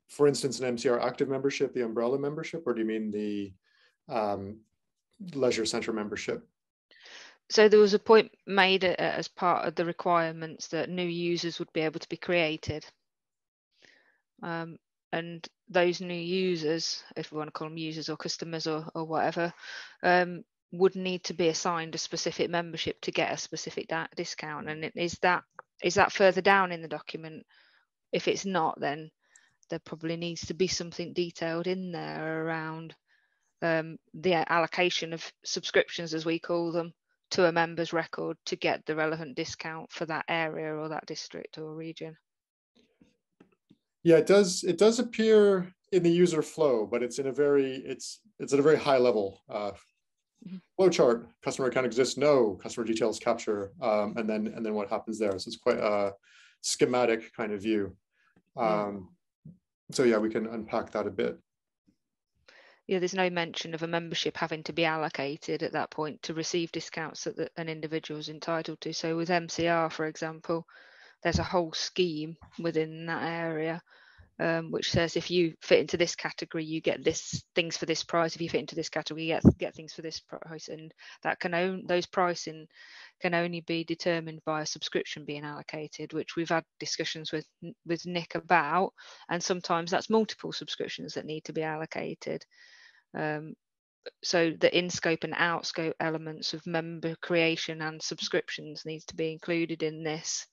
for instance, an M C R Active membership, the umbrella membership, or do you mean the um, leisure centre membership? So there was a point made as part of the requirements that new users would be able to be created. Um, and those new users, if we want to call them users or customers or, or whatever, um, would need to be assigned a specific membership to get a specific discount. And it, is that is that further down in the document? If it's not, then there probably needs to be something detailed in there around um, the allocation of subscriptions, as we call them, to a member's record to get the relevant discount for that area or that district or region. Yeah, it does. It does appear in the user flow, but it's in a very it's it's at a very high level uh, mm-hmm. flowchart. Customer account exists. No customer details capture, um, and then and then what happens there? So it's quite a schematic kind of view. Um, yeah. So yeah, we can unpack that a bit. Yeah, there's no mention of a membership having to be allocated at that point to receive discounts that the, an individual is entitled to. So with M C R, for example, there's a whole scheme within that area um, which says if you fit into this category, you get this things for this price. If you fit into this category, you get get things for this price, and that can own those pricing can only be determined by a subscription being allocated, which we've had discussions with with Nick about. And sometimes that's multiple subscriptions that need to be allocated. Um, so the in-scope and out-scope elements of member creation and subscriptions needs to be included in this,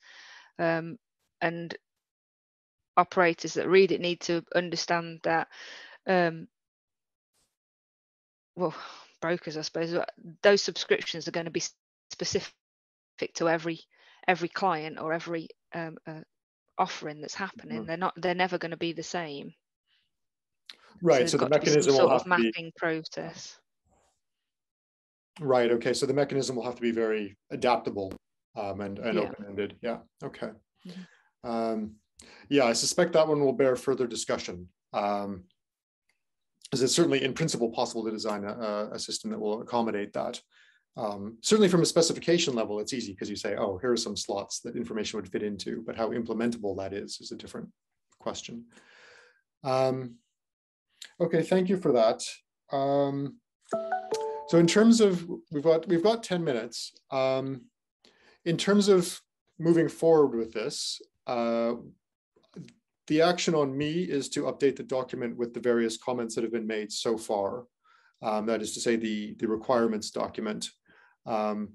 um, and operators that read it need to understand that, um, well, brokers, I suppose, those subscriptions are going to be specific to every every client or every um, uh, offering that's happening. Mm-hmm. They're not, they're never going to be the same. Right, so, so the mechanism will have to be sort of mapping process. Right, okay, so the mechanism will have to be very adaptable um, and, and yeah. open-ended. Yeah, okay. Mm-hmm. um, yeah, I suspect that one will bear further discussion, um, as it's certainly in principle possible to design a, a system that will accommodate that. Um, certainly from a specification level, it's easy because you say, oh, here are some slots that information would fit into, but how implementable that is is a different question. Um, Okay, thank you for that. Um, so in terms of, we've got, we've got ten minutes. Um, in terms of moving forward with this, uh, the action on me is to update the document with the various comments that have been made so far. Um, that is to say the, the requirements document. Um,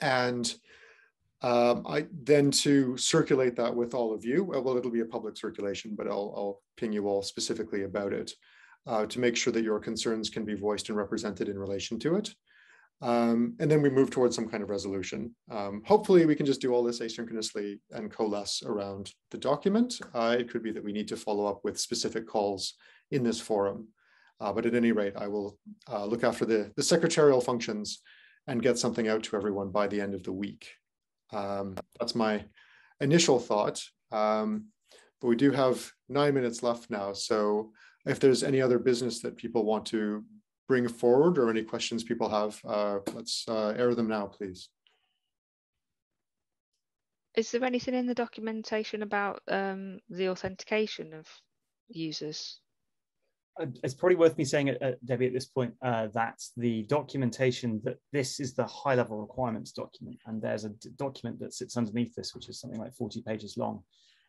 and Um, I then to circulate that with all of you. Well, it'll be a public circulation, but I'll, I'll ping you all specifically about it uh, to make sure that your concerns can be voiced and represented in relation to it. Um, and then we move towards some kind of resolution. Um, hopefully we can just do all this asynchronously and coalesce around the document. Uh, it could be that we need to follow up with specific calls in this forum. Uh, but at any rate, I will uh, look after the, the secretarial functions and get something out to everyone by the end of the week. Um, that's my initial thought, um, but we do have nine minutes left now. So if there's any other business that people want to bring forward or any questions people have, uh, let's uh, air them now, please. Is there anything in the documentation about um, the authentication of users? It's probably worth me saying, uh, Debbie, at this point, uh, that the documentation, that this is the high-level requirements document, and there's a document that sits underneath this, which is something like forty pages long,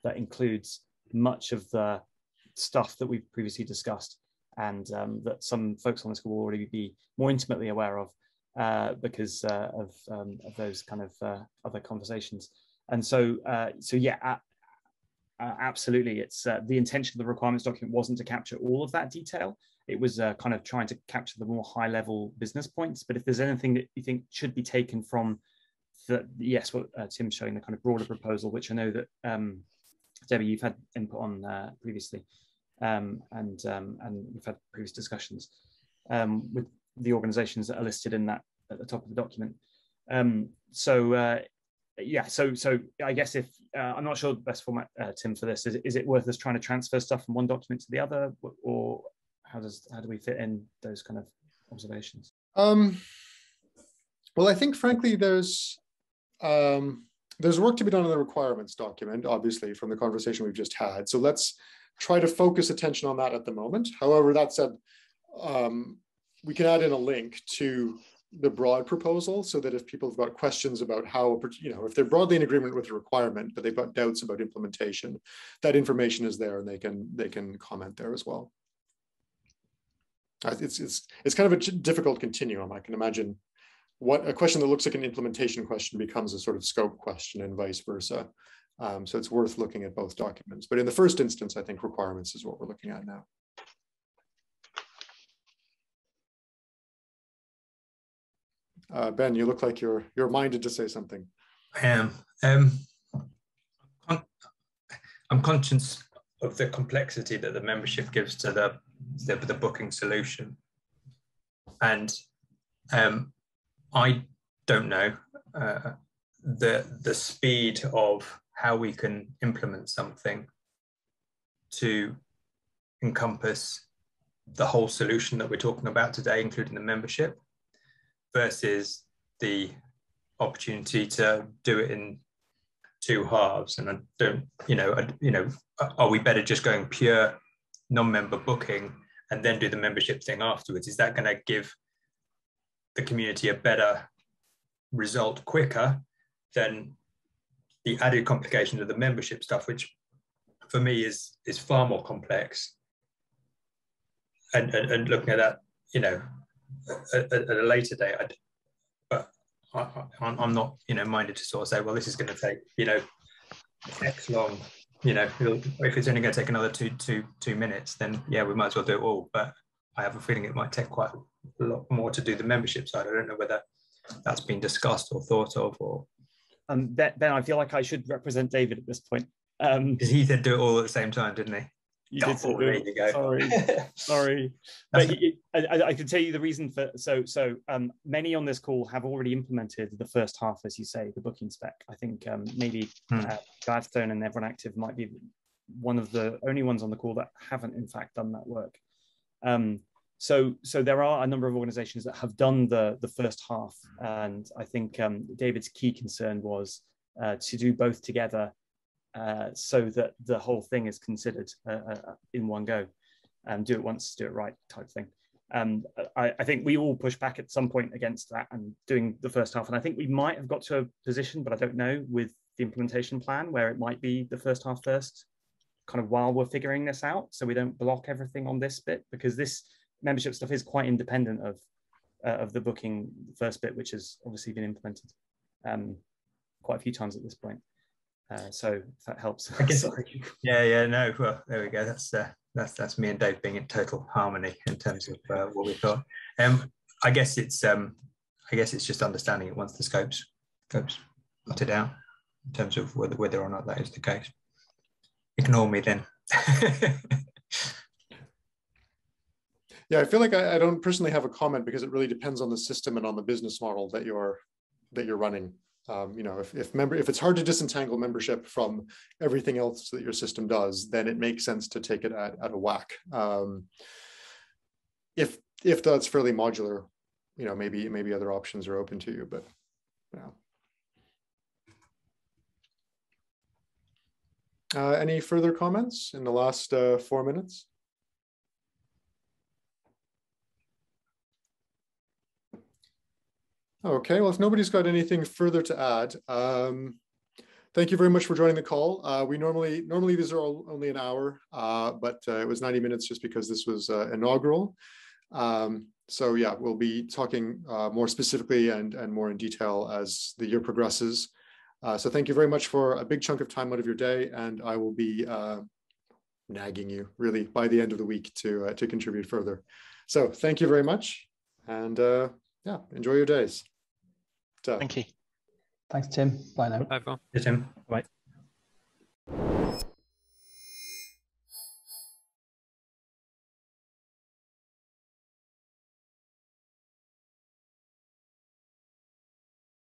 that includes much of the stuff that we've previously discussed, and um, that some folks on this will already be more intimately aware of uh, because uh, of, um, of those kind of uh, other conversations. And so, uh, so yeah, at, Uh, absolutely. It's uh, the intention of the requirements document wasn't to capture all of that detail. It was uh, kind of trying to capture the more high level business points. But if there's anything that you think should be taken from the, yes, what uh, Tim's showing, the kind of broader proposal, which I know that, um, Debbie, you've had input on uh, previously, um, and, um, and we've had previous discussions um, with the organizations that are listed in that at the top of the document. Um, so uh, yeah, so so I guess if uh, I'm not sure the best format, uh, Tim, for this is, is it worth us trying to transfer stuff from one document to the other, or how does how do we fit in those kind of observations? Um, well, I think frankly there's um, there's work to be done on the requirements document, obviously, from the conversation we've just had. So let's try to focus attention on that at the moment. However, that said, um, we can add in a link to the broad proposal so that if people have got questions about how, you know, if they're broadly in agreement with the requirement, but they've got doubts about implementation, that information is there and they can they can comment there as well. It's, it's, it's kind of a difficult continuum. I can imagine what a question that looks like an implementation question becomes a sort of scope question and vice versa. Um, so it's worth looking at both documents. But in the first instance, I think requirements is what we're looking at now. Uh, Ben, you look like you're you're minded to say something. I am. Um, I'm, I'm conscious of the complexity that the membership gives to the the, the booking solution, and um, I don't know uh, the the speed of how we can implement something to encompass the whole solution that we're talking about today, including the membership, versus the opportunity to do it in two halves. And I don't, you know, I, you know, are we better just going pure non-member booking and then do the membership thing afterwards? Is that going to give the community a better result quicker than the added complication of the membership stuff, which for me is is far more complex? And and, and looking at that, you know, At, at a later date, I'd, but I, I'm not, you know, minded to sort of say, well, this is going to take, you know, X long, you know, if it's only going to take another two, two, two minutes, then yeah, we might as well do it all. But I have a feeling it might take quite a lot more to do the membership side. I don't know whether that's been discussed or thought of, or. Um, Ben, I feel like I should represent David at this point. Um, because he said do it all at the same time, didn't he? You did oh, there you go. Sorry, sorry. But it, I, I can tell you the reason for so so. Um, many on this call have already implemented the first half, as you say, the booking spec. I think um, maybe hmm. uh, Gladstone and Everyone Active might be one of the only ones on the call that haven't, in fact, done that work. Um, so so there are a number of organisations that have done the the first half, and I think um, David's key concern was uh, to do both together, Uh, so that the whole thing is considered uh, uh, in one go, and um, do it once, do it right type thing. Um, I, I think we all push back at some point against that and doing the first half. And I think we might have got to a position, but I don't know, with the implementation plan where it might be the first half first, kind of while we're figuring this out, so we don't block everything on this bit, because this membership stuff is quite independent of uh, of the booking first bit, which has obviously been implemented um, quite a few times at this point. Uh, so if that helps. I guess, yeah, yeah, no. Well, there we go. That's uh, that's that's me and Dave being in total harmony in terms of uh, what we thought. Um, I guess it's um, I guess it's just understanding it once the scopes scopes plotted out in terms of whether whether or not that is the case. Ignore me then. Yeah, I feel like I, I don't personally have a comment, because it really depends on the system and on the business model that you're that you're running. Um, you know, if if, member, if it's hard to disentangle membership from everything else that your system does, then it makes sense to take it at, at a whack. Um, if if that's fairly modular, you know, maybe maybe other options are open to you. But yeah. Uh, any further comments in the last uh, four minutes? Okay, well, if nobody's got anything further to add, um, thank you very much for joining the call. Uh, we normally, normally these are all, only an hour, uh, but uh, it was ninety minutes just because this was uh, inaugural. Um, so yeah, we'll be talking uh, more specifically and, and more in detail as the year progresses. Uh, so thank you very much for a big chunk of time out of your day, and I will be uh, nagging you really by the end of the week to, uh, to contribute further. So thank you very much, and uh, yeah, enjoy your days. So. Thank you. Thanks, Tim. Bye now. Bye, everyone. Hey, Tim. Bye.